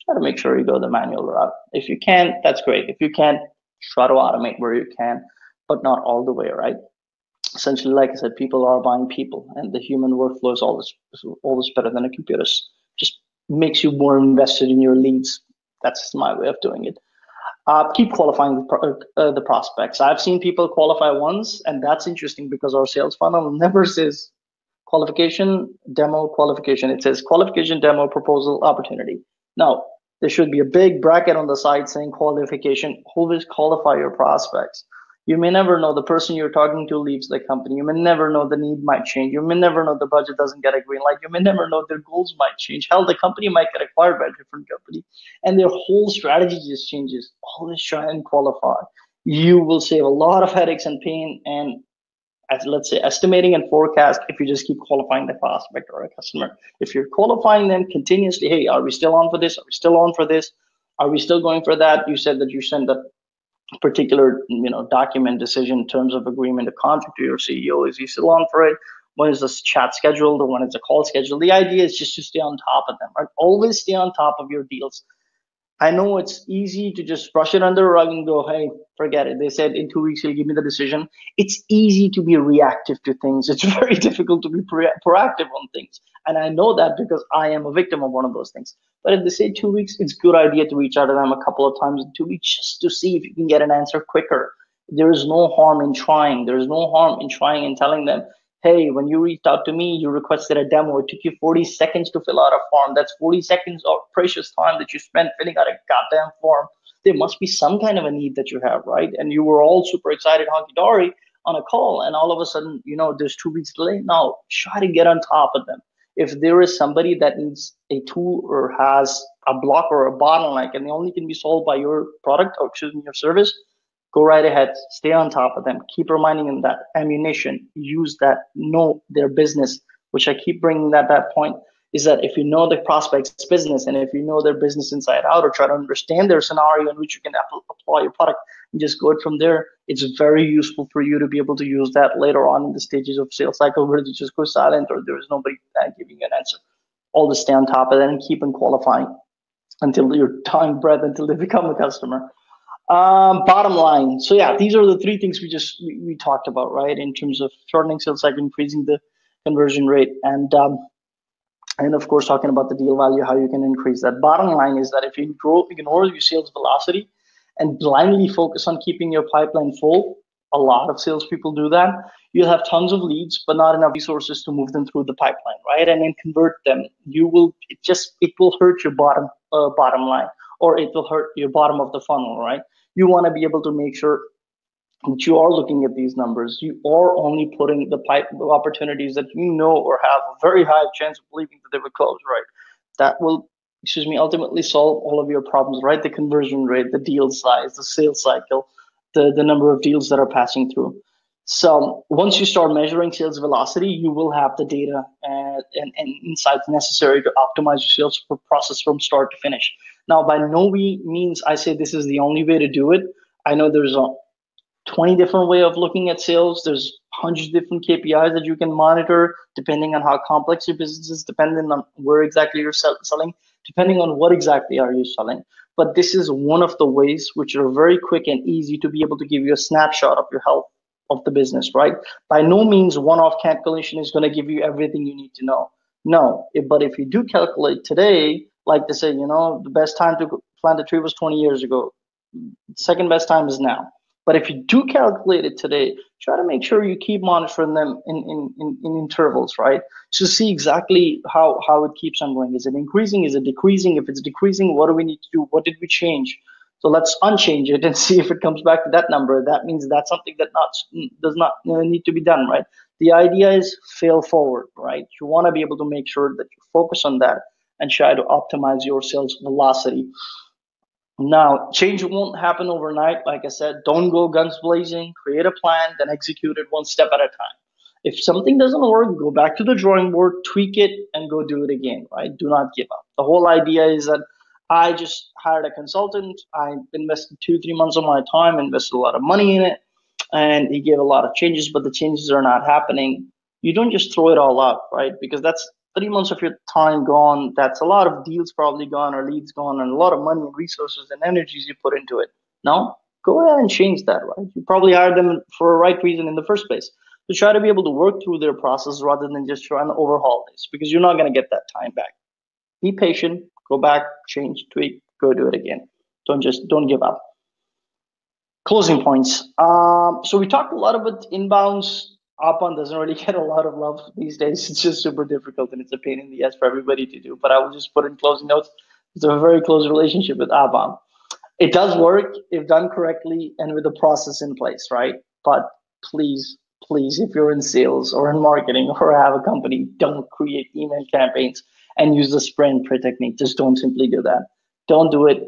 try to make sure you go the manual route. If you can, that's great. If you can't, try to automate where you can, but not all the way, right? Essentially, like I said, people are buying people, and the human workflow is always better than a computer's. Just makes you more invested in your leads. That's my way of doing it. Keep qualifying the prospects. I've seen people qualify once, and that's interesting because our sales funnel never says qualification, demo, qualification. It says qualification, demo, proposal, opportunity. Now, there should be a big bracket on the side saying qualification. Always qualify your prospects. You may never know the person you're talking to leaves the company. You may never know the need might change. You may never know the budget doesn't get a green light. You may never know their goals might change. Hell, the company might get acquired by a different company and their whole strategy just changes. Always try and qualify. You will save a lot of headaches and pain and, as let's say, estimating and forecast if you just keep qualifying the prospect or a customer. If you're qualifying them continuously, hey, are we still on for this? Are we still on for this? Are we still going for that? You said that you send that particular document, decision, terms of agreement, a contract to your CEO. Is he still on for it? When is this chat scheduled? Or when is the call scheduled? The idea is just to stay on top of them, right? Always stay on top of your deals. I know it's easy to just brush it under the rug and go, hey, forget it. They said in 2 weeks, you'll give me the decision. It's easy to be reactive to things. It's very difficult to be proactive on things. And I know that because I am a victim of one of those things. But if they say 2 weeks, it's a good idea to reach out to them a couple of times in 2 weeks just to see if you can get an answer quicker. There is no harm in trying. There is no harm in trying and telling them, hey, when you reached out to me, you requested a demo. It took you 40 seconds to fill out a form. That's 40 seconds of precious time that you spent filling out a goddamn form. There must be some kind of a need that you have, right? And you were all super excited honky-dory on a call. And all of a sudden, there's 2 weeks delay. Now, try to get on top of them. If there is somebody that needs a tool or has a block or a bottleneck and they only can be solved by your product or your service, go right ahead, stay on top of them. Keep reminding them that ammunition, use that, know their business, which I keep bringing that point, is that if you know the prospect's business and if you know their business inside out or try to understand their scenario in which you can apply your product and just go it from there, it's very useful for you to be able to use that later on in the stages of sales cycle where they just go silent or there is nobody giving you an answer. Always stay on top of that and keep on qualifying until you're dying breath, until they become a customer. Bottom line. So yeah, these are the three things we talked about, right? In terms of shortening sales cycle, increasing the conversion rate, and of course talking about the deal value, how you can increase that. Bottom line is that if you ignore your sales velocity and blindly focus on keeping your pipeline full, a lot of salespeople do that. You'll have tons of leads, but not enough resources to move them through the pipeline, right? And then convert them. It will hurt your bottom line, or it will hurt your bottom of the funnel, right? You want to be able to make sure that you are looking at these numbers. You are only putting the pipe opportunities that you know or have a very high chance of believing that they will close, right? That will, ultimately solve all of your problems, right? The conversion rate, the deal size, the sales cycle, the number of deals that are passing through. So once you start measuring sales velocity, you will have the data and insights necessary to optimize your sales process from start to finish. Now, by no means I say this is the only way to do it. I know there's 20 different ways of looking at sales. There's 100 different KPIs that you can monitor, depending on how complex your business is, depending on where exactly you're selling, depending on what exactly are you selling. But this is one of the ways which are very quick and easy to be able to give you a snapshot of your health of the business, right? By no means one-off calculation is going to give you everything you need to know. No, but if you do calculate today, like they say, the best time to plant a tree was 20 years ago. Second best time is now. But if you do calculate it today, try to make sure you keep monitoring them in intervals, right? So see exactly how it keeps on going. Is it increasing? Is it decreasing? If it's decreasing, what do we need to do? What did we change? So let's unchange it and see if it comes back to that number. That means that's something that does not need to be done, right? The idea is fail forward, right? You want to be able to make sure that you focus on that and try to optimize your sales velocity. Now, change won't happen overnight. Like I said, don't go guns blazing. Create a plan, then execute it one step at a time. If something doesn't work, go back to the drawing board, tweak it, and go do it again, right? Do not give up. The whole idea is that I just hired a consultant. I invested 2-3 months of my time, invested a lot of money in it, and he gave a lot of changes, but the changes are not happening. You don't just throw it all out, right? Because that's 3 months of your time gone. That's a lot of deals probably gone or leads gone and a lot of money and resources and energies you put into it. Now, go ahead and change that, right? You probably hired them for a right reason in the first place. So try to be able to work through their process rather than just trying to overhaul this, because you're not going to get that time back. Be patient. Go back, change, tweak, go do it again. Don't give up. Closing points. So we talked a lot about inbounds. Outbound doesn't really get a lot of love these days. It's just super difficult and it's a pain in the ass for everybody to do. But I will just put in closing notes. It's a very close relationship with outbound. It does work if done correctly and with the process in place, right? But please, if you're in sales or in marketing or have a company, don't create email campaigns and use the spray and pray technique. Just don't simply do that. Don't do it.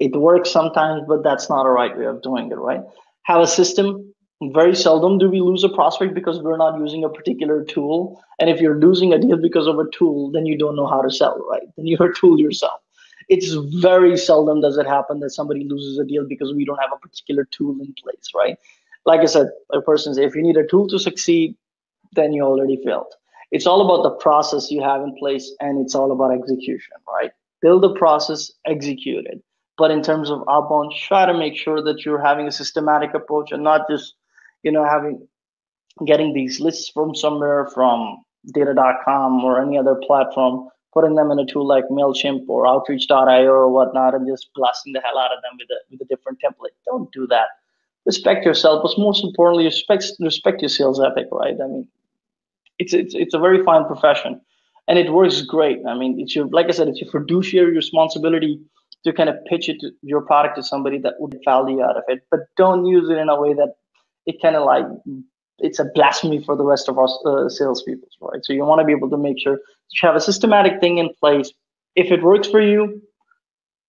It works sometimes, but that's not a right way of doing it, right? Have a system. Very seldom do we lose a prospect because we're not using a particular tool. And if you're losing a deal because of a tool, then you don't know how to sell, right? Then you're a tool yourself. It's very seldom does it happen that somebody loses a deal because we don't have a particular tool in place, right? Like I said, a person says, if you need a tool to succeed, then you already failed. It's all about the process you have in place, and it's all about execution, right? Build the process, execute it. But in terms of outbound, try to make sure that you're having a systematic approach and not just, getting these lists from somewhere, from data.com or any other platform, putting them in a tool like MailChimp or Outreach.io or whatnot, and just blasting the hell out of them with a different template. Don't do that. Respect yourself, but most importantly, respect your sales ethic, right? I mean, it's a very fine profession, and it works great. I mean, it's your fiduciary responsibility to kind of pitch it to your product to somebody that would value out of it. But don't use it in a way that it kind of it's a blasphemy for the rest of us salespeople, right? So you want to be able to make sure that you have a systematic thing in place. If it works for you,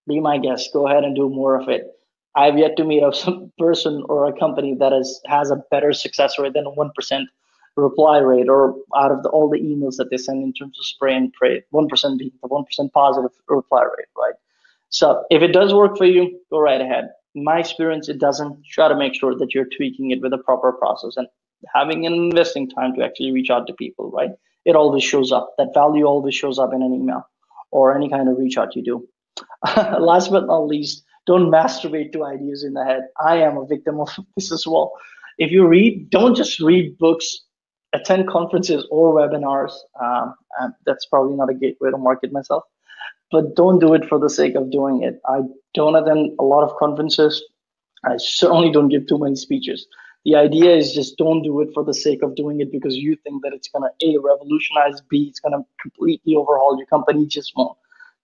be my guest. Go ahead and do more of it. I've yet to meet a person or a company that has a better success rate than a 1%. Reply rate, or out of all the emails that they send in terms of spray and pray, 1% being the 1% positive reply rate, right? So if it does work for you, go right ahead. In my experience, it doesn't. Try to make sure that you're tweaking it with a proper process and having and investing time to actually reach out to people, right? It always shows up. That value always shows up in an email or any kind of reach out you do. Last but not least, don't masturbate to ideas in the head. I am a victim of this as well. If you read, don't just read books. Attend conferences or webinars. That's probably not a gateway to market myself, but don't do it for the sake of doing it. I don't attend a lot of conferences. I certainly don't give too many speeches. The idea is just don't do it for the sake of doing it because you think that it's going to A, revolutionize, B, it's going to completely overhaul your company. Just won't.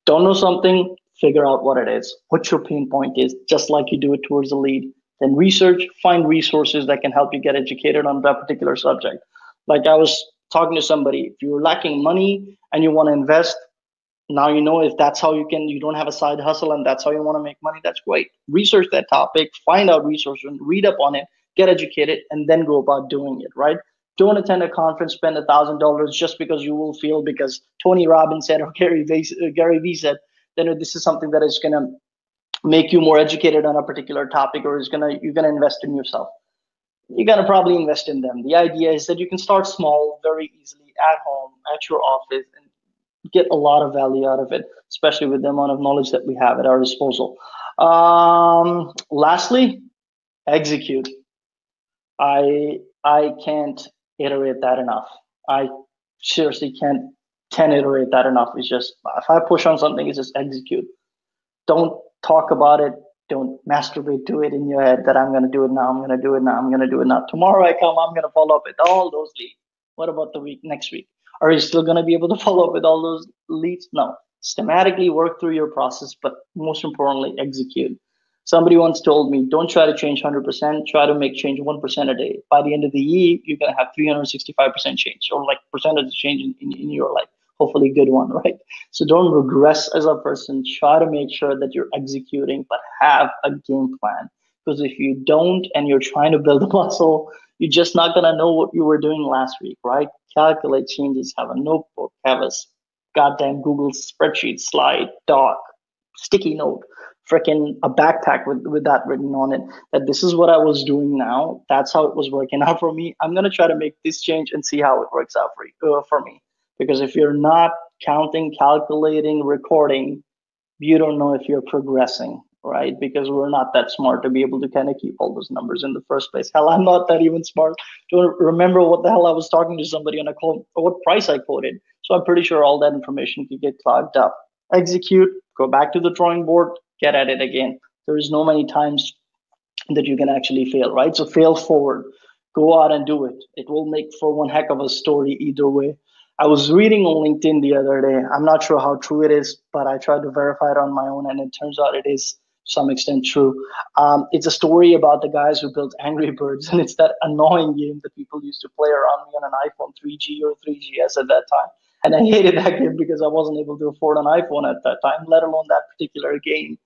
Don't know something, figure out what it is, what your pain point is, just like you do it towards the lead. Then research, find resources that can help you get educated on that particular subject. Like I was talking to somebody, if you're lacking money and you want to invest, now you know if that's how you don't have a side hustle and that's how you want to make money, that's great. Research that topic, find out resources, read up on it, get educated, and then go about doing it, right? Don't attend a conference, spend $1,000 just because you will feel because Tony Robbins said or Gary V said, then this is something that is going to make you more educated on a particular topic or you're going to invest in yourself. You're going to probably invest in them. The idea is that you can start small very easily at home, at your office, and get a lot of value out of it, especially with the amount of knowledge that we have at our disposal. Lastly, execute. I can't iterate that enough. I seriously can't iterate that enough. It's just, if I push on something, it's just execute. Don't talk about it. Don't masturbate to it in your head that I'm going to do it now, I'm going to do it now, I'm going to do it now. Tomorrow I come, I'm going to follow up with all those leads. What about the week, next week? Are you still going to be able to follow up with all those leads? No. Systematically work through your process, but most importantly, execute. Somebody once told me, don't try to change 100%, try to make change 1% a day. By the end of the year, you're going to have 365% change, or like percentage change in your life. Hopefully good one, right? So don't regress as a person. Try to make sure that you're executing, but have a game plan. Because if you don't and you're trying to build a muscle, you're just not going to know what you were doing last week, right? Calculate changes, have a notebook, have a goddamn Google spreadsheet, slide, doc, sticky note, freaking a backpack with that written on it, that this is what I was doing now. That's how it was working out for me. I'm going to try to make this change and see how it works out for me. Because if you're not counting, calculating, recording, you don't know if you're progressing, right? Because we're not that smart to be able to kind of keep all those numbers in the first place. Hell, I'm not that even smart to remember what the hell I was talking to somebody on a call, or what price I quoted. So I'm pretty sure all that information could get clogged up. Execute, go back to the drawing board, get at it again. There is no many times that you can actually fail, right? So fail forward, go out and do it. It will make for one heck of a story either way. I was reading on LinkedIn the other day. I'm not sure how true it is, but I tried to verify it on my own, and it turns out it is to some extent true. It's a story about the guys who built Angry Birds, and it's that annoying game that people used to play around me on an iPhone 3G or 3GS at that time. And I hated that game because I wasn't able to afford an iPhone at that time, let alone that particular game.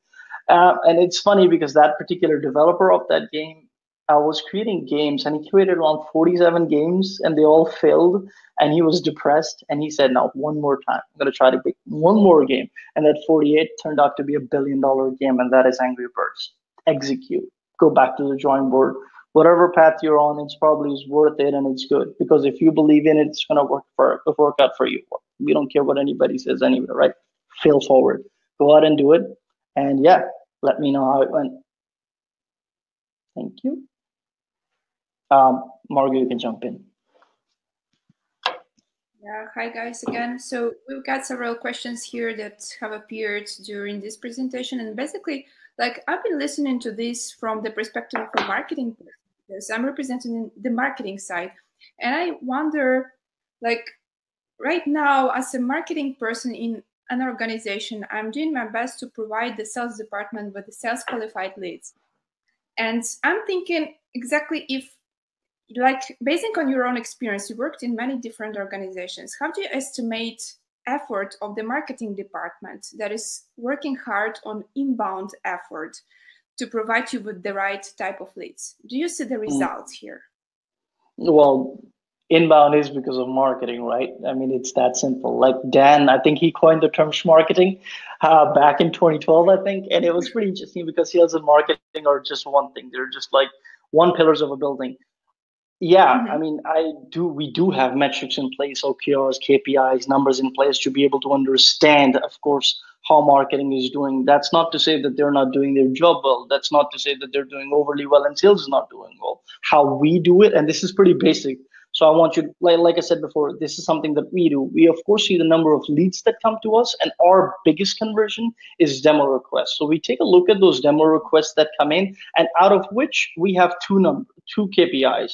And it's funny because that particular developer of that game, I was creating games, and he created around 47 games, and they all failed, and he was depressed, and he said, now one more time, I'm going to try to make one more game. And that 48 turned out to be $1 billion game, and that is Angry Birds. Execute. Go back to the drawing board. Whatever path you're on, it's probably is worth it, and it's good, because if you believe in it, it's going to work out for you. We don't care what anybody says anyway, right? Fail forward. Go out and do it, and yeah, let me know how it went. Thank you. Margo, you can jump in. Yeah, hi guys again. So we've got several questions here that have appeared during this presentation, and basically, like, I've been listening to this from the perspective of a marketing, because I'm representing the marketing side, and I wonder, like, right now as a marketing person in an organization, I'm doing my best to provide the sales department with the sales qualified leads, and I'm thinking exactly if, like, basing on your own experience, you worked in many different organizations, how do you estimate effort of the marketing department that is working hard on inbound effort to provide you with the right type of leads? Do you see the results here? Well, inbound is because of marketing, right? I mean, it's that simple. Like Dan, I think he coined the term marketing back in 2012, I think. And it was pretty interesting because sales and marketing are just one thing. They're just like one pillars of a building. Yeah, I mean, we do have metrics in place, OKRs, KPIs, numbers in place to be able to understand, of course, how marketing is doing. That's not to say that they're not doing their job well. That's not to say that they're doing overly well and sales is not doing well. How we do it, and this is pretty basic. So I want you, like I said before, this is something that we do. We, of course, see the number of leads that come to us, and our biggest conversion is demo requests. So we take a look at those demo requests that come in, and out of which we have two KPIs.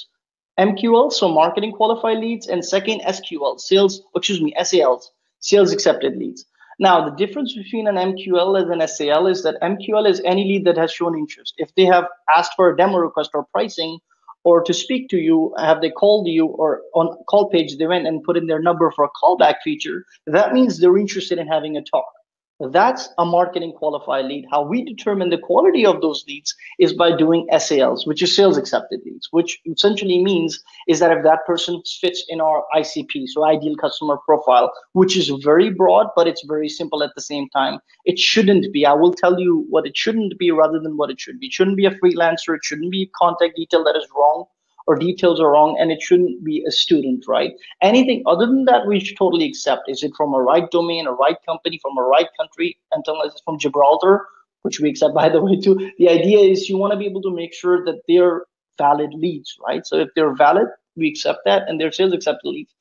MQL, so marketing qualified leads, and second SQL, SALs, sales accepted leads. Now, the difference between an MQL and an SAL is that MQL is any lead that has shown interest. If they have asked for a demo request or pricing, or to speak to you, have they called you, or on call page they went and put in their number for a callback feature, that means they're interested in having a talk. That's a marketing qualified lead. How we determine the quality of those leads is by doing SALs, which is sales accepted leads, which essentially means is that if that person fits in our ICP, so ideal customer profile, which is very broad, but it's very simple at the same time. It shouldn't be. I will tell you what it shouldn't be rather than what it should be. It shouldn't be a freelancer. It shouldn't be contact detail that is wrong or details are wrong, and it shouldn't be a student, right? Anything other than that, we should totally accept. Is it from a right domain, a right company, from a right country, until it's from Gibraltar, which we accept, by the way, too. The idea is you want to be able to make sure that they're valid leads, right? So if they're valid, we accept that, and they're sales accepted leads.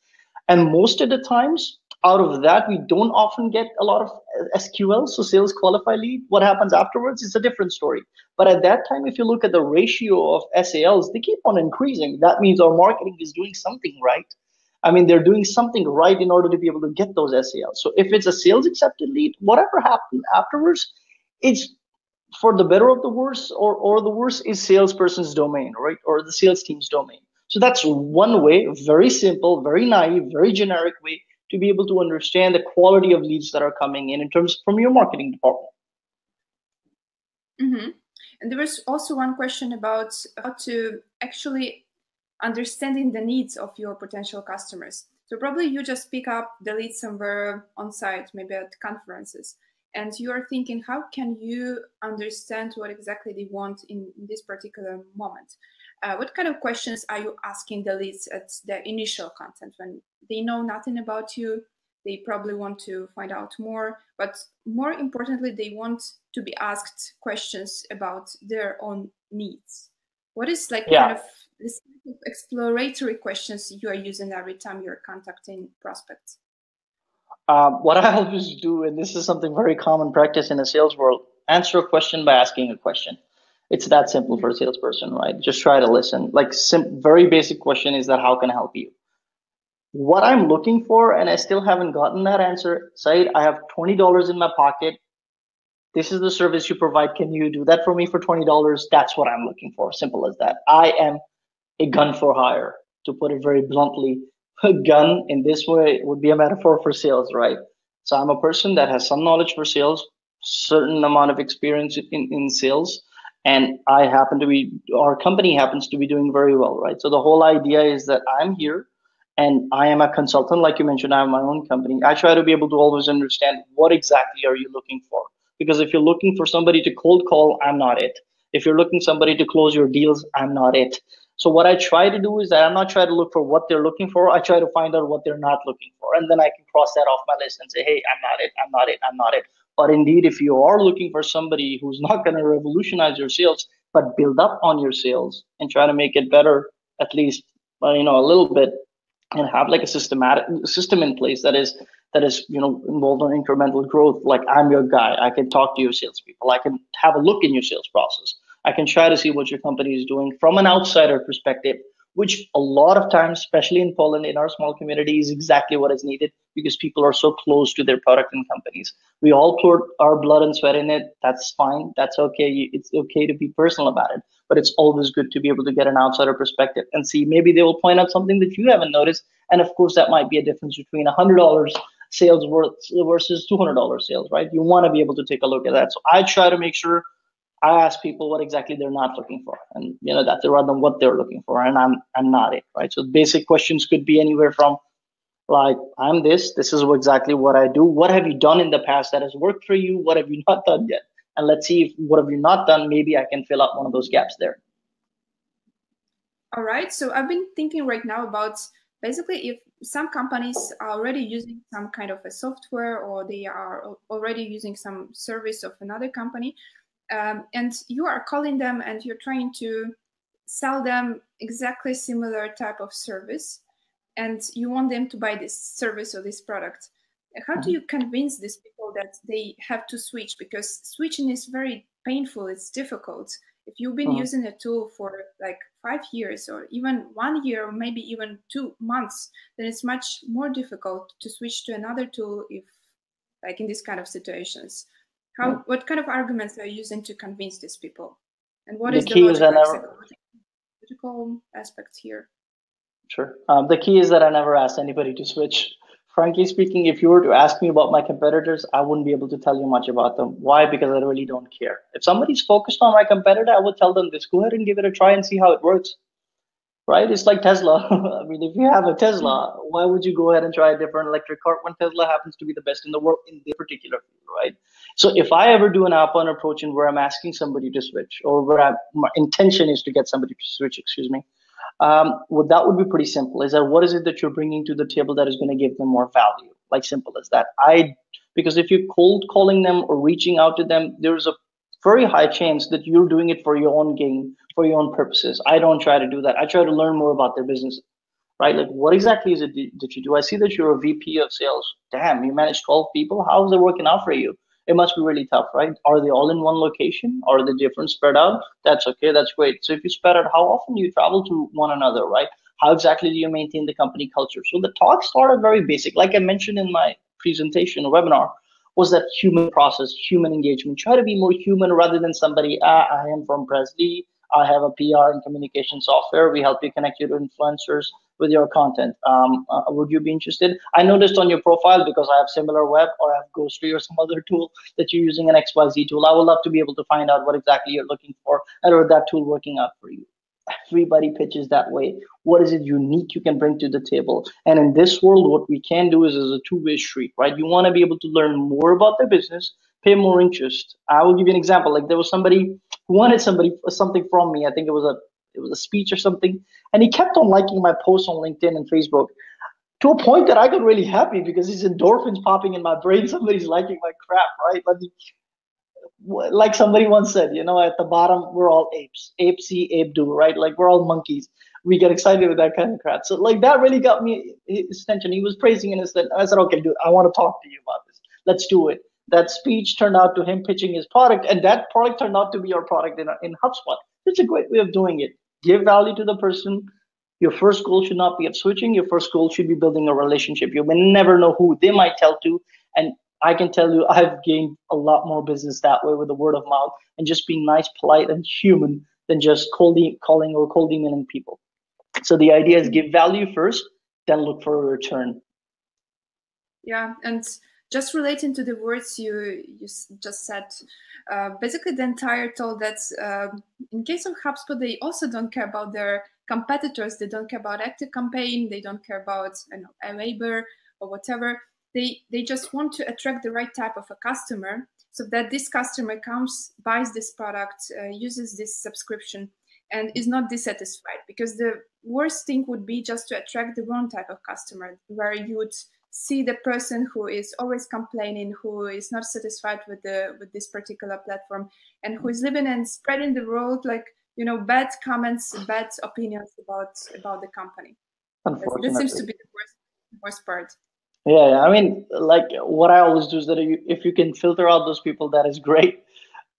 And most of the times, Out of that, we don't often get a lot of SQL, so sales qualify lead. What happens afterwards is a different story. But at that time, if you look at the ratio of SALs, they keep on increasing. That means our marketing is doing something right. I mean, they're doing something right in order to be able to get those SALs. So if it's a sales accepted lead, whatever happened afterwards, it's for the better of the worse, or the worse is salesperson's domain, right? Or the sales team's domain. So that's one way, very simple, very naive, very generic way to be able to understand the quality of leads that are coming in terms from your marketing department. Mm-hmm. And there was also one question about how to actually understanding the needs of your potential customers. So probably you just pick up the lead somewhere on site, maybe at conferences, and you are thinking, how can you understand what exactly they want in this particular moment? What kind of questions are you asking the leads at the initial content when they know nothing about you? They probably want to find out more, but more importantly, they want to be asked questions about their own needs. What is like kind of this exploratory questions you are using every time you're contacting prospects? What I always do, and this is something very common practice in the sales world, answer a question by asking a question. It's that simple for a salesperson, right? Just try to listen. Like, very basic question is that, how can I help you? What I'm looking for, and I still haven't gotten that answer, Syed, I have $20 in my pocket. This is the service you provide. Can you do that for me for $20? That's what I'm looking for. Simple as that. I am a gun for hire, to put it very bluntly. A gun in this way would be a metaphor for sales, right? So I'm a person that has some knowledge for sales, certain amount of experience in sales, and I happen to be, our company happens to be doing very well, right? So the whole idea is that I'm here and I am a consultant. Like you mentioned, I have my own company. I try to be able to always understand what exactly are you looking for? Because if you're looking for somebody to cold call, I'm not it. If you're looking for somebody to close your deals, I'm not it. So what I try to do is that I'm not trying to look for what they're looking for. I try to find out what they're not looking for. And then I can cross that off my list and say, hey, I'm not it, I'm not it, I'm not it. But indeed, if you are looking for somebody who's not going to revolutionize your sales, but build up on your sales and try to make it better, at least, you know, a little bit, and have like a system in place that is, you know, involved in incremental growth. Like, I'm your guy. I can talk to your salespeople. I can have a look in your sales process. I can try to see what your company is doing from an outsider perspective, which a lot of times, especially in Poland, in our small community, is exactly what is needed, because people are so close to their product and companies. We all poured our blood and sweat in it. That's fine. That's okay. It's okay to be personal about it, but it's always good to be able to get an outsider perspective and see, maybe they will point out something that you haven't noticed. And of course, that might be a difference between $100 sales versus $200 sales, right? You want to be able to take a look at that. So I try to make sure I ask people what exactly they're not looking for, and you know, that's rather than what they're looking for, and I'm not it, right? So basic questions could be anywhere from like, I'm this is exactly what I do. What have you done in the past that has worked for you? What have you not done yet? And let's see if what have you not done, maybe I can fill up one of those gaps there. All right, so I've been thinking right now about basically if some companies are already using some kind of a software, or they are already using some service of another company, and you are calling them and you're trying to sell them exactly similar type of service, and you want them to buy this service or this product. How do you convince these people that they have to switch? Because switching is very painful. It's difficult. If you've been using a tool for like 5 years or even 1 year, or maybe even 2 months, then it's much more difficult to switch to another tool if like in these kind of situations. What kind of arguments are you using to convince these people? And what is the logical aspect here? Sure. The key is that I never asked anybody to switch. Frankly speaking, if you were to ask me about my competitors, I wouldn't be able to tell you much about them. Why? Because I really don't care. If somebody's focused on my competitor, I would tell them this. Go ahead and give it a try and see how it works. Right? It's like Tesla. I mean, if you have a Tesla, why would you go ahead and try a different electric car when Tesla happens to be the best in the world in their particular field, right? So if I ever do an outbound approach and where I'm asking somebody to switch, or where my intention is to get somebody to switch, well, that would be pretty simple. Is that what is it that you're bringing to the table that is going to give them more value? Like, simple as that. Because if you're cold calling them or reaching out to them, there's a very high chance that you're doing it for your own gain, for your own purposes. I don't try to do that. I try to learn more about their business. right? Like, what exactly is it that you do? I see that you're a VP of sales. Damn, you manage 12 people. How is it working out for you? It must be really tough, right? Are they all in one location? Are they different, spread out? That's okay, that's great. So if you spread out, how often do you travel to one another, right? How exactly do you maintain the company culture? So the talk started very basic. Like I mentioned in my presentation or webinar, was that human process, human engagement. Try to be more human rather than somebody, I am from PreSD. I have a PR and communication software. We help you connect you to influencers with your content. Would you be interested? I noticed on your profile, because I have SimilarWeb or I have Ghostly or some other tool that you're using, an XYZ tool. I would love to be able to find out what exactly you're looking for and are that tool working out for you. Everybody pitches that way. What is it unique you can bring to the table? And in this world, what we can do is a two-way street, right? You want to be able to learn more about their business, pay more interest. I will give you an example. Like there was somebody who wanted something from me. I think it was a speech or something. And he kept on liking my posts on LinkedIn and Facebook to a point that I got really happy because these endorphins popping in my brain. Somebody's liking my crap, right? Like somebody once said, you know, at the bottom, we're all apes. Ape see, ape do, right? Like we're all monkeys. We get excited with that kind of crap. So like that really got me his attention. He was praising and I said, okay, dude, I want to talk to you about this. Let's do it. That speech turned out to him pitching his product, and that product turned out to be our product in HubSpot. It's a great way of doing it. Give value to the person. Your first goal should not be at switching. Your first goal should be building a relationship. You may never know who they might tell to, and I can tell you I've gained a lot more business that way with the word of mouth and just being nice, polite, and human than just calling or cold emailing people. So the idea is give value first, then look for a return. Yeah, and just relating to the words you just said, basically the entire tool that in case of HubSpot, they also don't care about their competitors. They don't care about ActiveCampaign. They don't care about Labor or whatever. They just want to attract the right type of a customer so that this customer comes, buys this product, uses this subscription, and is not dissatisfied. Because the worst thing would be just to attract the wrong type of customer, where you would see the person who is always complaining, who is not satisfied with this particular platform, and who is living and spreading the world, like, you know, bad comments, bad opinions about the company. Unfortunately. This seems to be the worst part. Yeah, I mean, like what I always do is that if you can filter out those people, that is great.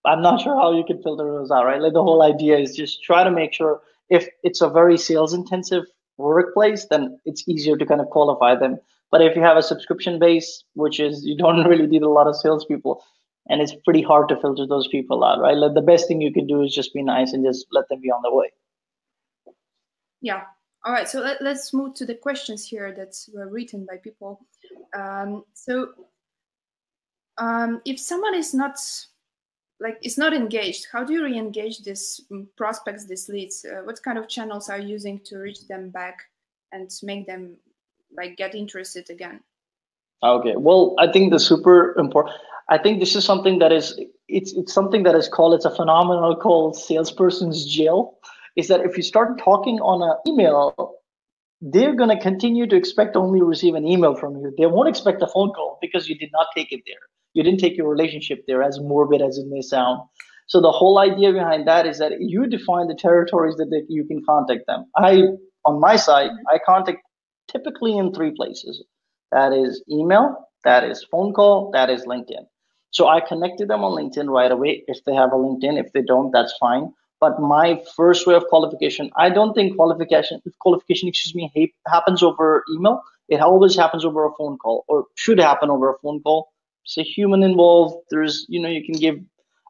I'm not sure how you can filter those out, right? Like the whole idea is just try to make sure if it's a very sales intensive workplace, then it's easier to kind of qualify them. But if you have a subscription base, which is you don't really need a lot of salespeople, and it's pretty hard to filter those people out, right? Like the best thing you can do is just be nice and just let them be on their way. Yeah. All right. So let's move to the questions here that were written by people. If someone is not engaged, how do you re-engage these prospects, these leads? What kind of channels are you using to reach them back and make them get interested again? Okay, well, I think the super important, I think this is something that is, it's something that is called, it's a phenomenon called salesperson's jail, is that if you start talking on an email, they're going to continue to expect only receive an email from you. They won't expect a phone call because you did not take it there. You didn't take your relationship there, as morbid as it may sound. So the whole idea behind that is that you define the territories that you can contact them. On my side, I contact typically in three places. That is email, that is phone call, that is LinkedIn. So I connected them on LinkedIn right away if they have a LinkedIn. If they don't, that's fine. But my first way of qualification, I don't think qualification happens over email. It always happens over a phone call, or should happen over a phone call. It's a human involved. There's, you know, you can give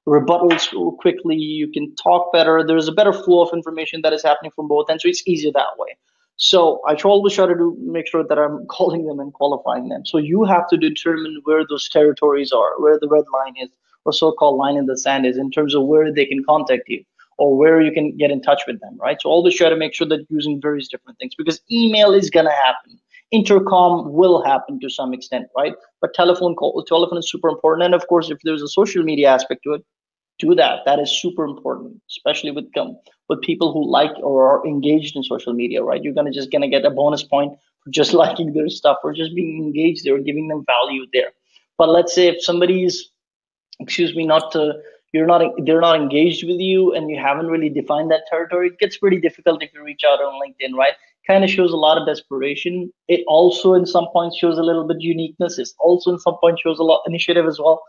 rebuttals quickly. You can talk better. There's a better flow of information that is happening from both ends. So it's easier that way. So I always try to make sure that I'm calling them and qualifying them. So you have to determine where those territories are, where the red line is, or so-called line in the sand is, in terms of where they can contact you or where you can get in touch with them, right? So always try to make sure that you're using various different things, because email is going to happen. Intercom will happen to some extent, right? But telephone is super important. And of course, if there's a social media aspect to it, do that. That is super important, especially with people who like or are engaged in social media, right? You're just gonna get a bonus point for just liking their stuff or just being engaged there, giving them value there. But let's say if somebody's, they're not engaged with you and you haven't really defined that territory, it gets pretty difficult if you reach out on LinkedIn, right? kind of shows a lot of desperation. It also, in some points, shows a little bit uniqueness. It's also, in some points, shows a lot initiative as well.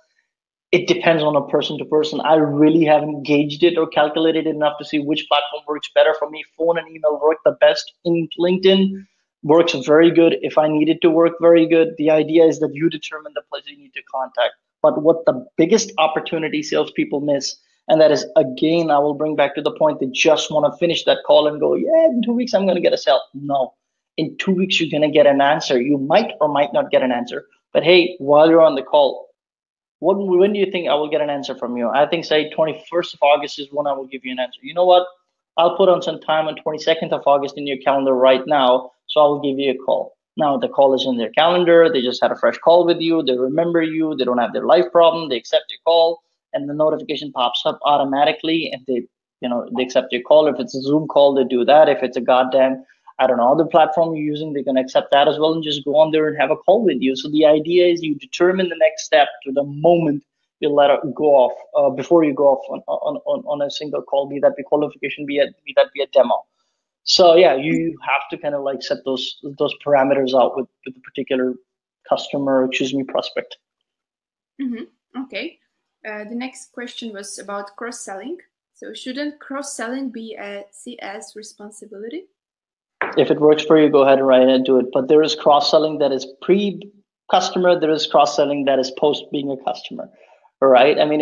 It depends on a person to person. I really haven't gauged it or calculated enough to see which platform works better for me. Phone and email work the best in LinkedIn. Works very good. If I need it to work very good, the idea is that you determine the place you need to contact. But what the biggest opportunity salespeople miss, and that is, again, I will bring back to the point, they just want to finish that call and go, yeah, in 2 weeks, I'm going to get a sale. No, in 2 weeks, you're going to get an answer. You might or might not get an answer. But hey, while you're on the call, when do you think I will get an answer from you? I think, say, 21st of August is when I will give you an answer. You know what? I'll put on some time on 22nd of August in your calendar right now, so I will give you a call. Now, the call is in their calendar. They just had a fresh call with you. They remember you. They don't have their life problem. They accept your call, and the notification pops up automatically, and they accept your call. If it's a Zoom call, they do that. If it's a goddamn, I don't know, other platform you're using, they're going to accept that as well and just go on there and have a call with you. So the idea is you determine the next step to the moment you let it go off, before you go off on a single call, be that be qualification, be that a demo. So yeah, you have to kind of like set those parameters out with the particular customer, prospect. Mm-hmm. Okay. The next question was about cross-selling. So shouldn't cross-selling be a CS responsibility? If it works for you, go ahead and write and do it. But there is cross-selling that is pre-customer. There is cross-selling that is post being a customer, right? I mean,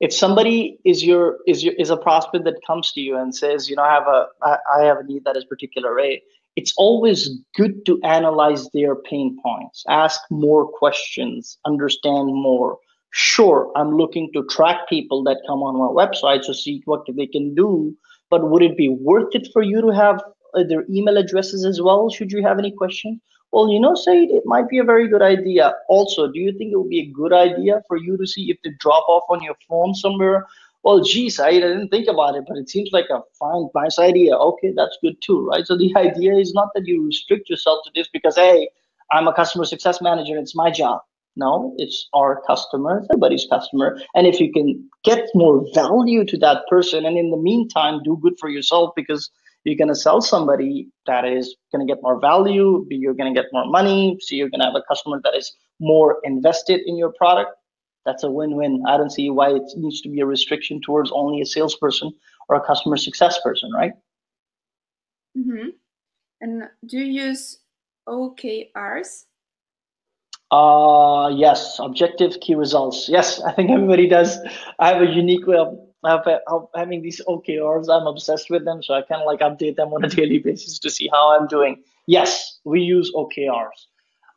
if somebody is a prospect that comes to you and says, you know, I have a need that is particular, right? It's always good to analyze their pain points, ask more questions, understand more. Sure, I'm looking to track people that come on my website to see what they can do. But would it be worth it for you to have their email addresses as well? Should you have any question? Well, you know, Syed, it might be a very good idea. Also, do you think it would be a good idea for you to see if they drop off on your phone somewhere? Well, geez, Syed, I didn't think about it, but it seems like a fine, nice idea. Okay, that's good too, right? So the idea is not that you restrict yourself to this because, hey, I'm a customer success manager, it's my job. No, it's our customer, everybody's customer. And if you can get more value to that person, and in the meantime, do good for yourself, because you're going to sell somebody that is going to get more value, you're going to get more money, so you're going to have a customer that is more invested in your product. That's a win-win. I don't see why it needs to be a restriction towards only a salesperson or a customer success person, right? Mm-hmm. And do you use OKRs? Yes, objective key results. Yes, I think everybody does. I have a unique way of having these OKRs. I'm obsessed with them, so I kind of like update them on a daily basis to see how I'm doing. Yes, we use OKRs.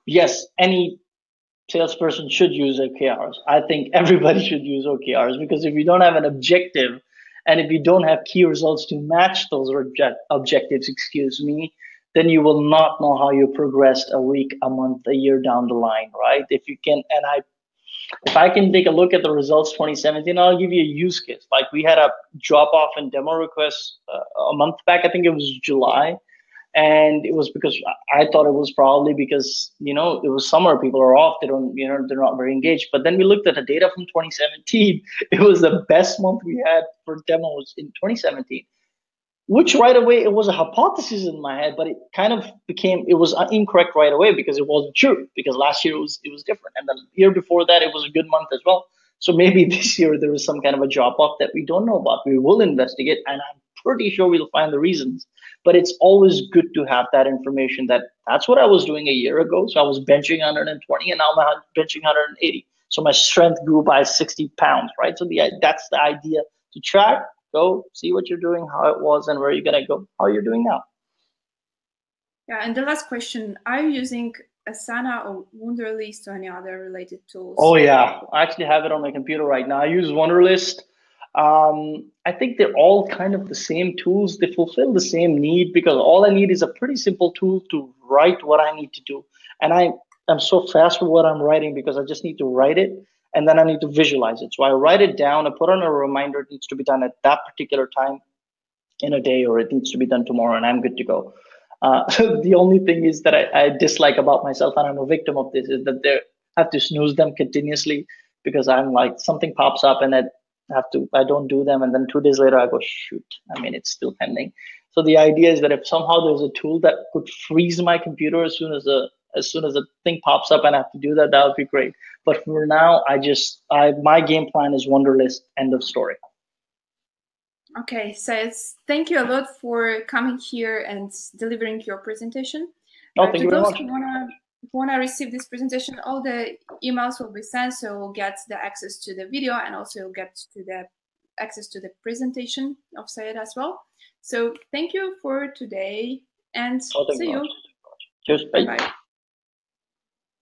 Yes, any salesperson should use OKRs. I think everybody should use OKRs, because if you don't have an objective and if you don't have key results to match those objectives, then you will not know how you progressed a week, a month, a year down the line, right? If you can, and if I can take a look at the results 2017, I'll give you a use case. Like, we had a drop off in demo requests a month back. I think it was July, and it was because I thought it was probably because, you know, it was summer, people are off, they're not very engaged. But then we looked at the data from 2017. It was the best month we had for demos in 2017. Which right away, it was a hypothesis in my head, but it kind of became, it was incorrect right away because it wasn't true, because last year it was different. And the year before that, it was a good month as well. So maybe this year there was some kind of a drop-off that we don't know about. We will investigate, and I'm pretty sure we'll find the reasons. But it's always good to have that information that that's what I was doing a year ago. So I was benching 120, and now I'm benching 180. So my strength grew by 60 pounds, right? So that's the idea to track. Go see what you're doing, how it was, and where you're going to go, how you're doing now. Yeah, and the last question, are you using Asana or Wunderlist or any other related tools? Oh, yeah. I actually have it on my computer right now. I use Wunderlist. I think they're all kind of the same tools. They fulfill the same need, because all I need is a pretty simple tool to write what I need to do. And I'm so fast with what I'm writing because I just need to write it. And then I need to visualize it. So I write it down, I put on a reminder, it needs to be done at that particular time in a day, or it needs to be done tomorrow, and I'm good to go. The only thing is that I dislike about myself, and I'm a victim of this, is that I have to snooze them continuously, because I'm like, something pops up and I don't do them. And then 2 days later I go, shoot, I mean, it's still pending. So the idea is that if somehow there's a tool that could freeze my computer as soon as a thing pops up and I have to do that, that would be great. But for now, my game plan is Wunderlist, end of story. Okay, Syed, thank you a lot for coming here and delivering your presentation. No, thank you very much. If you wanna receive this presentation, all the emails will be sent, so we'll get the access to the video and also you'll get to the access to the presentation of Syed as well. So thank you for today and see you. Cheers. Bye.